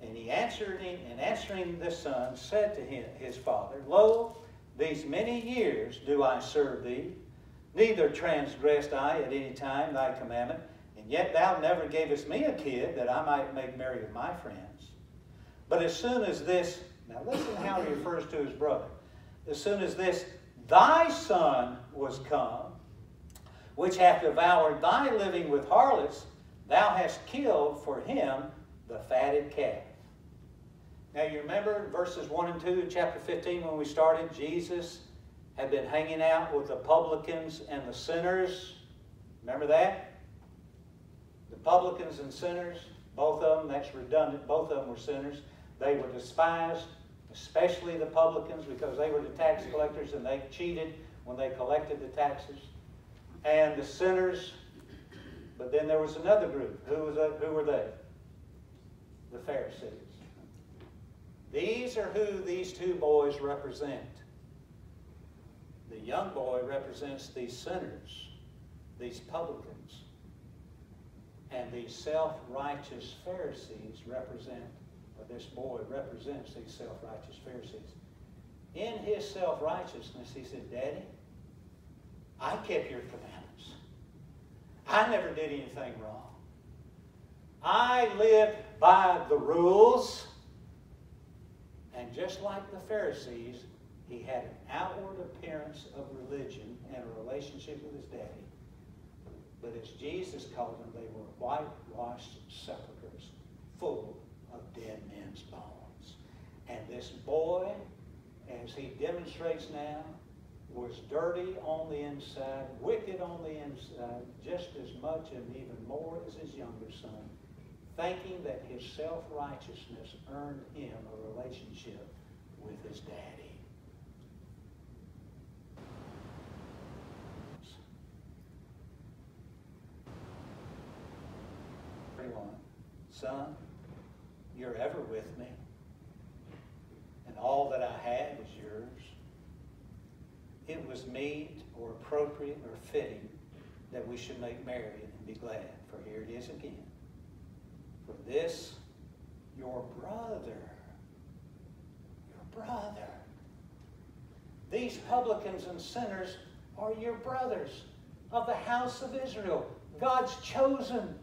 And he answered him, and answering the son, said to him, his father, lo, these many years do I serve thee, neither transgressed I at any time thy commandment, and yet thou never gavest me a kid that I might make merry with my friends. But as soon as this, now listen how he refers to his brother, as soon as this thy son was come, which hath devoured thy living with harlots, thou hast killed for him the fatted calf. Now you remember verses one and two in chapter fifteen when we started, Jesus had been hanging out with the publicans and the sinners. Remember that? The publicans and sinners, both of them, that's redundant, both of them were sinners. They were despised, especially the publicans, because they were the tax collectors and they cheated when they collected the taxes. And the sinners, but then there was another group. Who was that? Who were they? The Pharisees. These are who these two boys represent. The The young boy represents these sinners, these publicans, and these self-righteous Pharisees represent, or this boy represents these self-righteous Pharisees. In his self-righteousness, he said, Daddy, I kept your commandments. I never did anything wrong. I lived by the rules. And just like the Pharisees, he had an outward appearance of religion and a relationship with his daddy. But as Jesus called them, they were whitewashed sepulchres full of dead men's bones. And this boy, as he demonstrates now, was dirty on the inside, wicked on the inside, just as much and even more as his younger son, thinking that his self-righteousness earned him a relationship with his daddy. Son, you're ever with me, and all that I have is yours. It was meet or appropriate or fitting that we should make merry and be glad, for here it is again. For this, your brother, your brother. These publicans and sinners are your brothers of the house of Israel, God's chosen.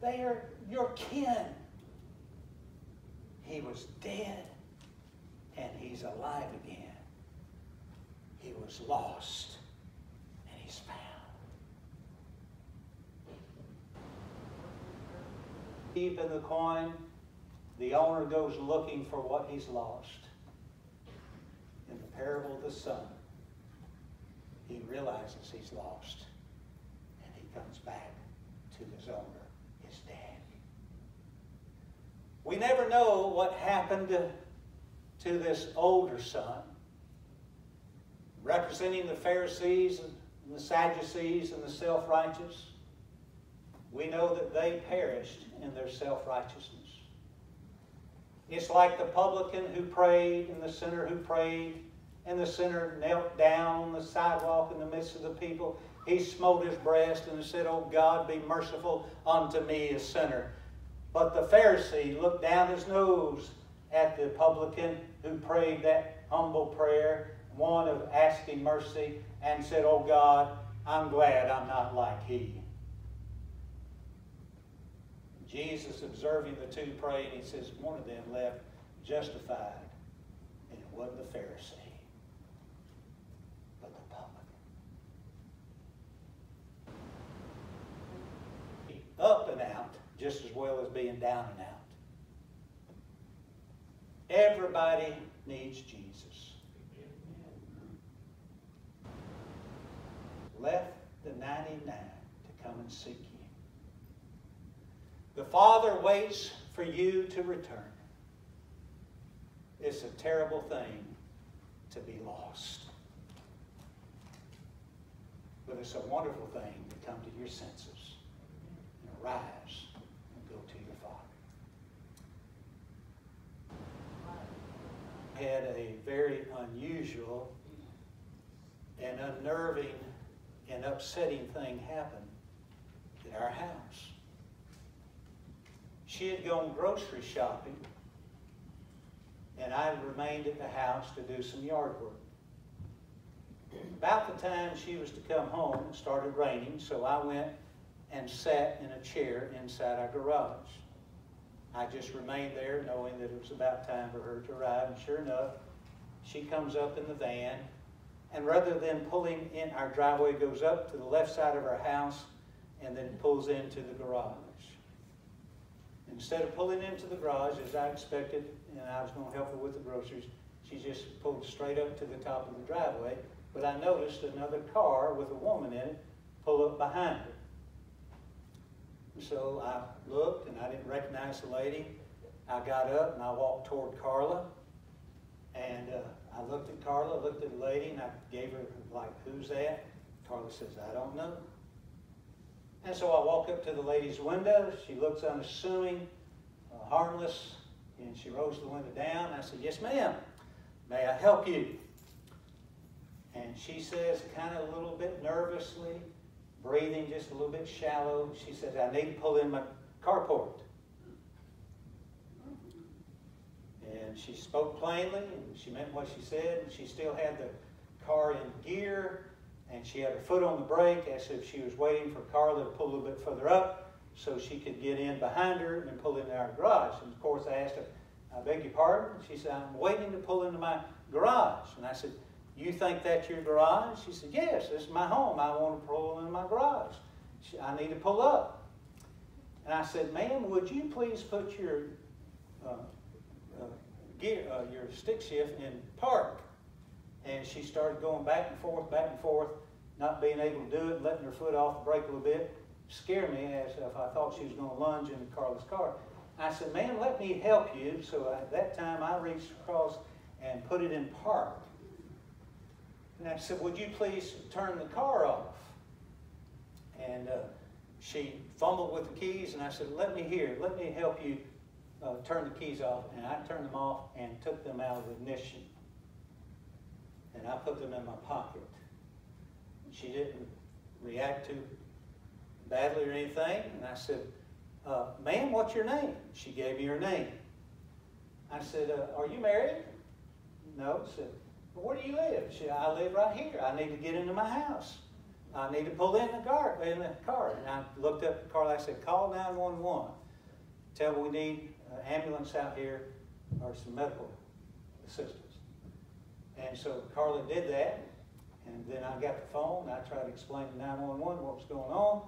They are your kin. He was dead, and he's alive again. He was lost, and he's found. Deep in the coin, the owner goes looking for what he's lost. In the parable of the son, he realizes he's lost, and he comes back to his owner. His dad. We never know what happened to this older son, representing the Pharisees and the Sadducees and the self-righteous. We know that they perished in their self-righteousness. It's like the publican who prayed and the sinner who prayed, and the sinner knelt down on the sidewalk in the midst of the people. He smote his breast and said, Oh God, be merciful unto me, a sinner. But the Pharisee looked down his nose at the publican who prayed that humble prayer, one of asking mercy, and said, Oh God, I'm glad I'm not like he. Jesus, observing the two praying, he says, one of them left justified, and it wasn't the Pharisee. Up and out just as well as being down and out. Everybody needs Jesus. Amen. Left the ninety-nine to come and seek you. The Father waits for you to return. It's a terrible thing to be lost. But it's a wonderful thing to come to your senses. Rise and go to your Father. I had a very unusual and unnerving and upsetting thing happen at our house. She had gone grocery shopping, and I remained at the house to do some yard work. About the time she was to come home, it started raining, so I went and sat in a chair inside our garage. I just remained there knowing that it was about time for her to arrive, and sure enough, she comes up in the van, and rather than pulling in our driveway, goes up to the left side of our house and then pulls into the garage. Instead of pulling into the garage, as I expected, and I was going to help her with the groceries, she just pulled straight up to the top of the driveway, but I noticed another car with a woman in it pull up behind her. So I looked, and I didn't recognize the lady. I got up, and I walked toward Carla. And uh, I looked at Carla, looked at the lady, and I gave her, like, who's that? Carla says, I don't know. And so I walk up to the lady's window. She looks unassuming, uh, harmless, and she rolls the window down. I said, yes, ma'am. May I help you? And she says, kind of a little bit nervously, breathing just a little bit shallow, she says, I need to pull in my carport. And she spoke plainly, and she meant what she said, and she still had the car in gear, and she had her foot on the brake as if she was waiting for Carla to pull a little bit further up so she could get in behind her and pull into our garage. And of course I asked her, I beg your pardon? She said, I'm waiting to pull into my garage. And I said, you think that's your garage? She said, yes, this is my home. I want to pull into my garage. She, I need to pull up. And I said, ma'am, would you please put your uh, uh, gear, uh, your stick shift in park? And she started going back and forth, back and forth, not being able to do it, letting her foot off the brake a little bit. Scared me as if I thought she was going to lunge into Carla's car. I said, ma'am, let me help you. So at that time, I reached across and put it in park. And I said, would you please turn the car off? And uh, she fumbled with the keys, and I said, let me hear, let me help you uh, turn the keys off. And I turned them off and took them out of the ignition. And I put them in my pocket. She didn't react too badly or anything. And I said, uh, ma'am, what's your name? She gave me her name. I said, uh, are you married? No. She said, well, where do you live? She said, I live right here. I need to get into my house. I need to pull in the car. In the car. And I looked up at Carla. I said, call nine one one. Tell them we need an ambulance out here or some medical assistance. And so Carla did that, and then I got the phone, and I tried to explain to nine one one what was going on,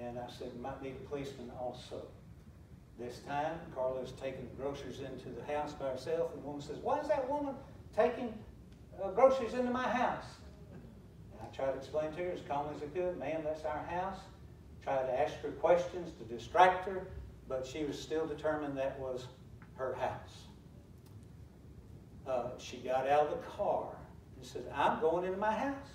and I said, we might need a policeman also. This time, Carla's taking the groceries into the house by herself, and the woman says, why is that woman taking uh, groceries into my house? And I tried to explain to her as calmly as I could, ma'am, that's our house. Tried to ask her questions to distract her, but she was still determined that was her house. Uh, she got out of the car and said, I'm going into my house.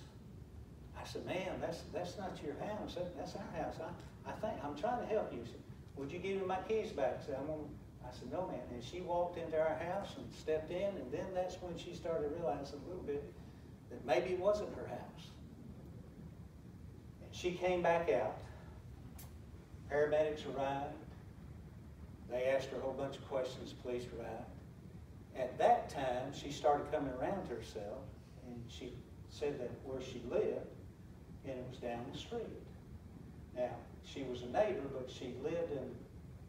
I said, ma'am, that's, that's not your house. That, that's our house. I, I think, I'm trying to help you. She said, would you give me my keys back? I said, I'm gonna, I said, no, ma'am. And she walked into our house and stepped in, and then that's when she started realizing a little bit that maybe it wasn't her house. And she came back out. Paramedics arrived. They asked her a whole bunch of questions. Police arrived. At that time, she started coming around to herself, and she said that where she lived, and it was down the street. Now, she was a neighbor, but she lived in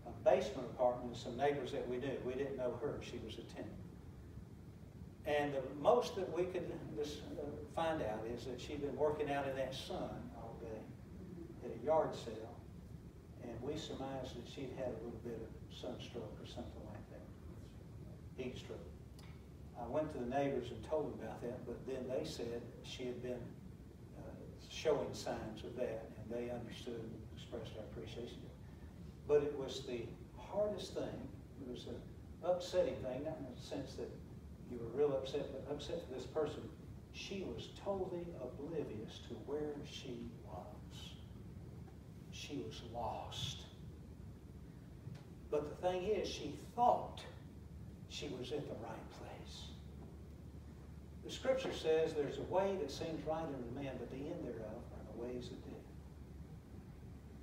a basement apartment with some neighbors that we knew. We didn't know her. She was a tenant. And the most that we could find out is that she'd been working out in that sun all day at a yard sale, and we surmised that she'd had a little bit of sunstroke or something like that. Heat stroke. I went to the neighbors and told them about that, but then they said she had been uh, showing signs of that, and they understood and expressed our appreciation. But it was the hardest thing. It was an upsetting thing, not in the sense that you were real upset, but upset for this person. She was totally oblivious to where she was. She was lost. But the thing is, she thought she was at the right place. The scripture says there's a way that seems right unto man, but the end thereof are the ways of death.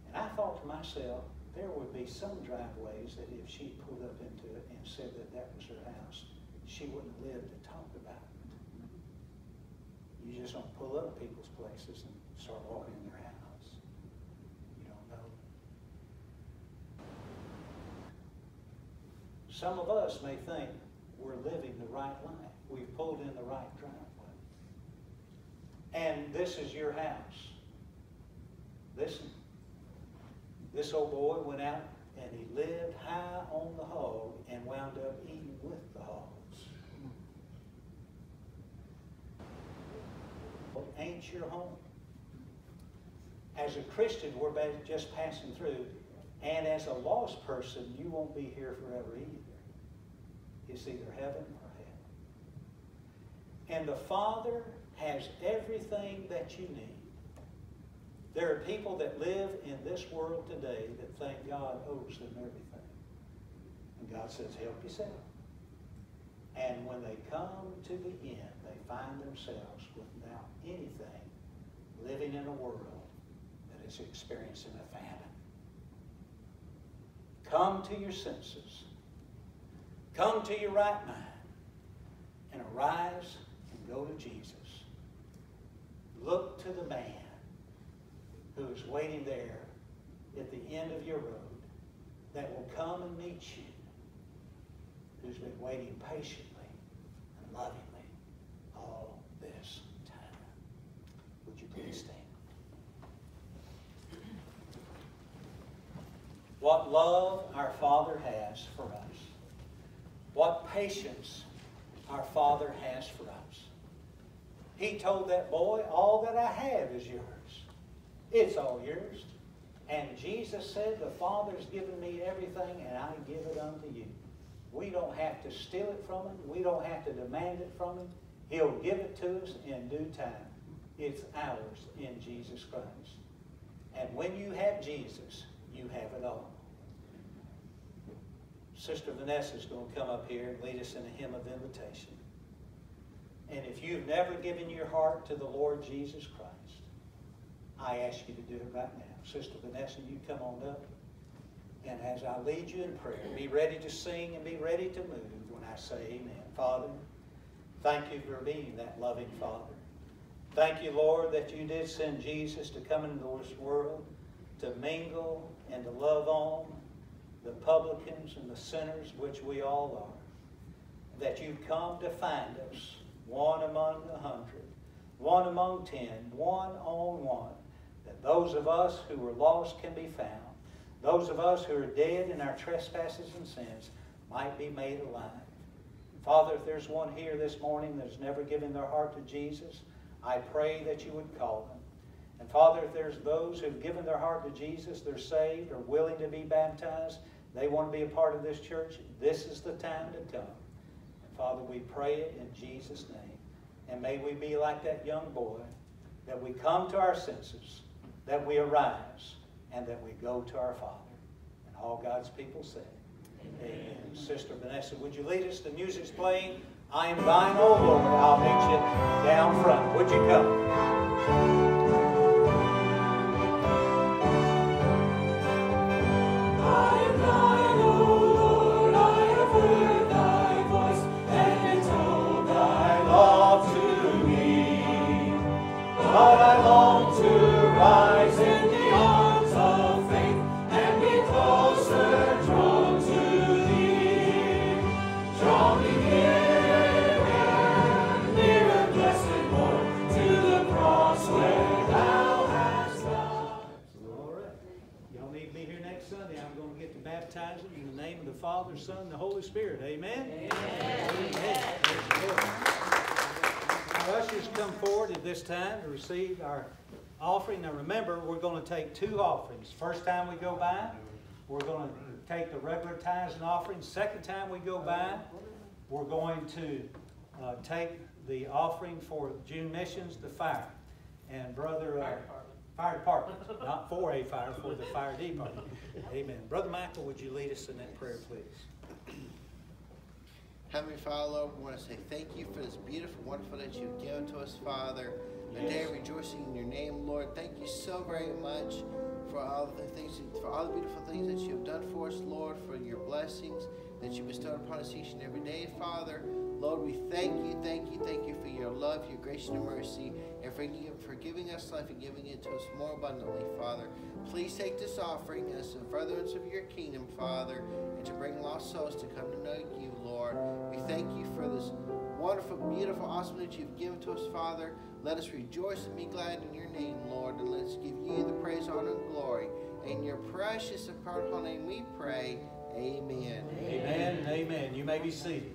And I thought to myself, there would be some driveways that if she pulled up into it and said that that was her house, she wouldn't have lived to talk about it. You just don't pull up people's places and start walking in their house. You don't know. Some of us may think we're living the right life. We've pulled in the right driveway. And this is your house. Listen. This old boy went out and he lived high on the hog and wound up eating with the hogs. It ain't your home. As a Christian, we're just passing through. And as a lost person, you won't be here forever either. It's either heaven or hell. And the Father has everything that you need. There are people that live in this world today that think God owes them everything. And God says, help yourself. And when they come to the end, they find themselves without anything, living in a world that is experiencing a famine. Come to your senses. Come to your right mind. And arise and go to Jesus. Look to the man who is waiting there at the end of your road that will come and meet you, who's been waiting patiently and lovingly all this time. Would you please stand? What love our Father has for us. What patience our Father has for us. He told that boy, all that I have is yours. It's all yours. And Jesus said, the Father's given me everything and I give it unto you. We don't have to steal it from him. We don't have to demand it from him. He'll give it to us in due time. It's ours in Jesus Christ. And when you have Jesus, you have it all. Sister Vanessa is going to come up here and lead us in a hymn of invitation. And if you've never given your heart to the Lord Jesus Christ, I ask you to do it right now. Sister Vanessa, you come on up. And as I lead you in prayer, be ready to sing and be ready to move when I say amen. Father, thank you for being that loving Father. Thank you, Lord, that you did send Jesus to come into this world to mingle and to love on the publicans and the sinners, which we all are. That you've come to find us, one among a hundred, one among ten, one on one. That those of us who were lost can be found. Those of us who are dead in our trespasses and sins might be made alive. Father, if there's one here this morning that has never given their heart to Jesus, I pray that you would call them. And Father, if there's those who've given their heart to Jesus, they're saved or willing to be baptized, they want to be a part of this church, this is the time to come. And Father, we pray it in Jesus' name. And may we be like that young boy, that we come to our senses, that we arise, and that we go to our Father. And all God's people said, amen. Amen. Sister Vanessa, would you lead us? The music's playing. I am thine, O Lord. I'll meet you down front. Would you come? In the name of the Father, Son, and the Holy Spirit. Amen? Amen. Amen. Amen. Our ushers come forward at this time to receive our offering. Now remember, we're going to take two offerings. First time we go by, we're going to take the regular tithes and offerings. Second time we go by, we're going to uh, take the offering for June missions, the fire. And brother... Uh, Fire department, not for a fire, for the fire department. Amen. Brother Michael, would you lead us in that prayer, please? Heavenly Father, Lord, we want to say thank you for this beautiful, wonderful day that you've given to us, Father. A yes. day of rejoicing in your name, Lord. Thank you so very much for all the things, for all the beautiful things that you have done for us, Lord, for your blessings that you bestow upon us each and every day, Father. Lord, we thank you, thank you, thank you for your love, your grace, and your mercy, and for giving us life and giving it to us more abundantly, Father. Please take this offering as the furtherance of your kingdom, Father, and to bring lost souls to come to know you, Lord. We thank you for this wonderful, beautiful, awesome that you've given to us, Father. Let us rejoice and be glad in your name, Lord, and let's give you the praise, honor, and glory. In your precious and powerful name we pray, amen. Amen, amen. Amen. You may be seated.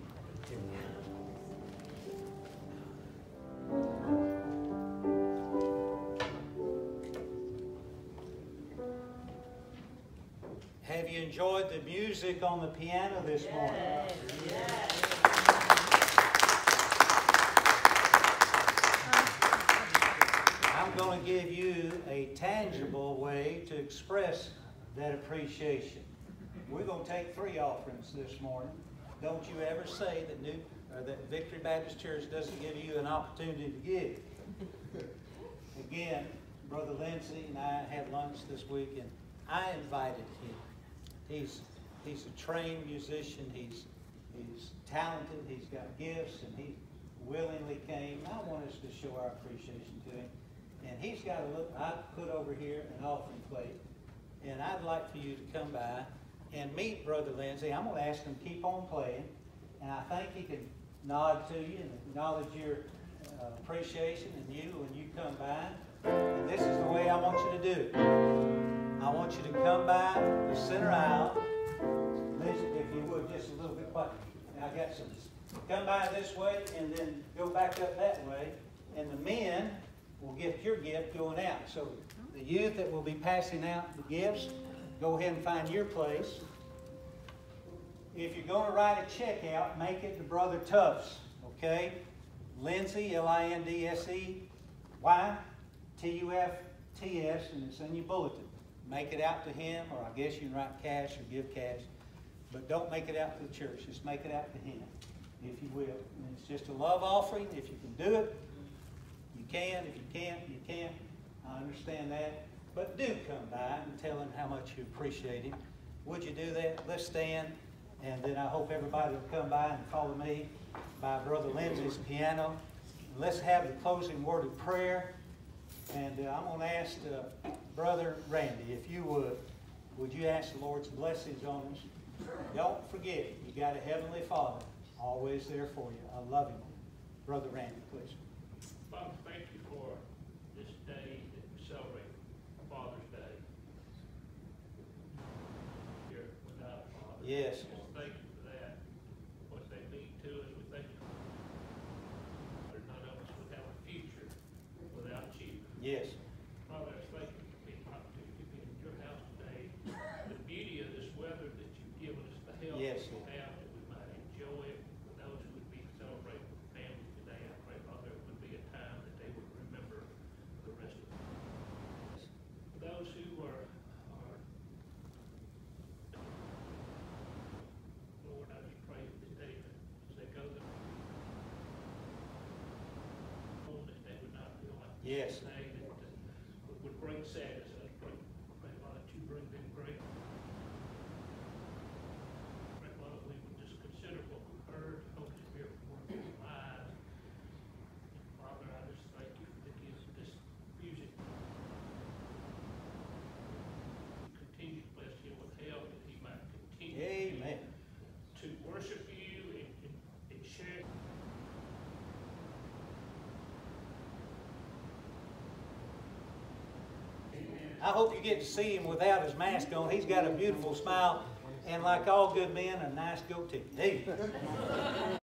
Have you enjoyed the music on the piano this yes. morning? Yes. I'm going to give you a tangible way to express that appreciation. We're going to take three offerings this morning. Don't you ever say that new or that Victory Baptist Church doesn't give you an opportunity to give. Again, Brother Lindsey and I had lunch this week, and I invited him. He's he's a trained musician. He's he's talented. He's got gifts, and he willingly came. I want us to show our appreciation to him. And he's got a look. I put over here an offering plate, and I'd like for you to come by and meet Brother Lindsey. I'm going to ask him to keep on playing, and I think he can nod to you and acknowledge your uh, appreciation and you when you come by. And this is the way I want you to do it. I want you to come by the center aisle. Listen, if you would, just a little bit quiet. I got some. Come by this way and then go back up that way. And the men will get your gift going out. So the youth that will be passing out the gifts, go ahead and find your place. If you're going to write a check out, make it to Brother Tufts, okay? Lindsey, L I N D S E Y, T U F T S, and it's in your bulletin. Make it out to him, or I guess you can write cash or give cash, but don't make it out to the church. Just make it out to him, if you will. And it's just a love offering. If you can do it, you can. If you can't, you can't. I understand that. But do come by and tell him how much you appreciate him. Would you do that? Let's stand. And then I hope everybody will come by and follow me by Brother Lindsey's piano. Let's have the closing word of prayer. And uh, I'm going to ask uh, Brother Randy, if you would, would you ask the Lord's blessings on us? Don't forget, you got a Heavenly Father always there for you. I love him. Brother Randy, please. Father, thank you for this day that we celebrate Father's Day. Here without a father. Yes. Thank you for that. What they mean to us, we thank you. None of us would have a future without you. Yes. Father, I thank you for being an opportunity to be in your house today. The beauty of this weather that you've given us, the health yes, that we have, that we might enjoy it. For those who would be celebrating with family today, I pray, Father, it would be a time that they would remember the rest of the world. For those who are, are Lord, I do pray today that as they go to the home, that they would not feel like yes. Bring sadness, I pray, pray, Father, that you bring them great. Pray, Father, we would just consider what we've heard, Holy Spirit, for what we've lied. Father, I just thank you for the gift of this music. Continue to bless him with health, that he might continue Amen. to worship you and, and, and share. I hope you get to see him without his mask on. He's got a beautiful smile and, like all good men, a nice goatee. There you go.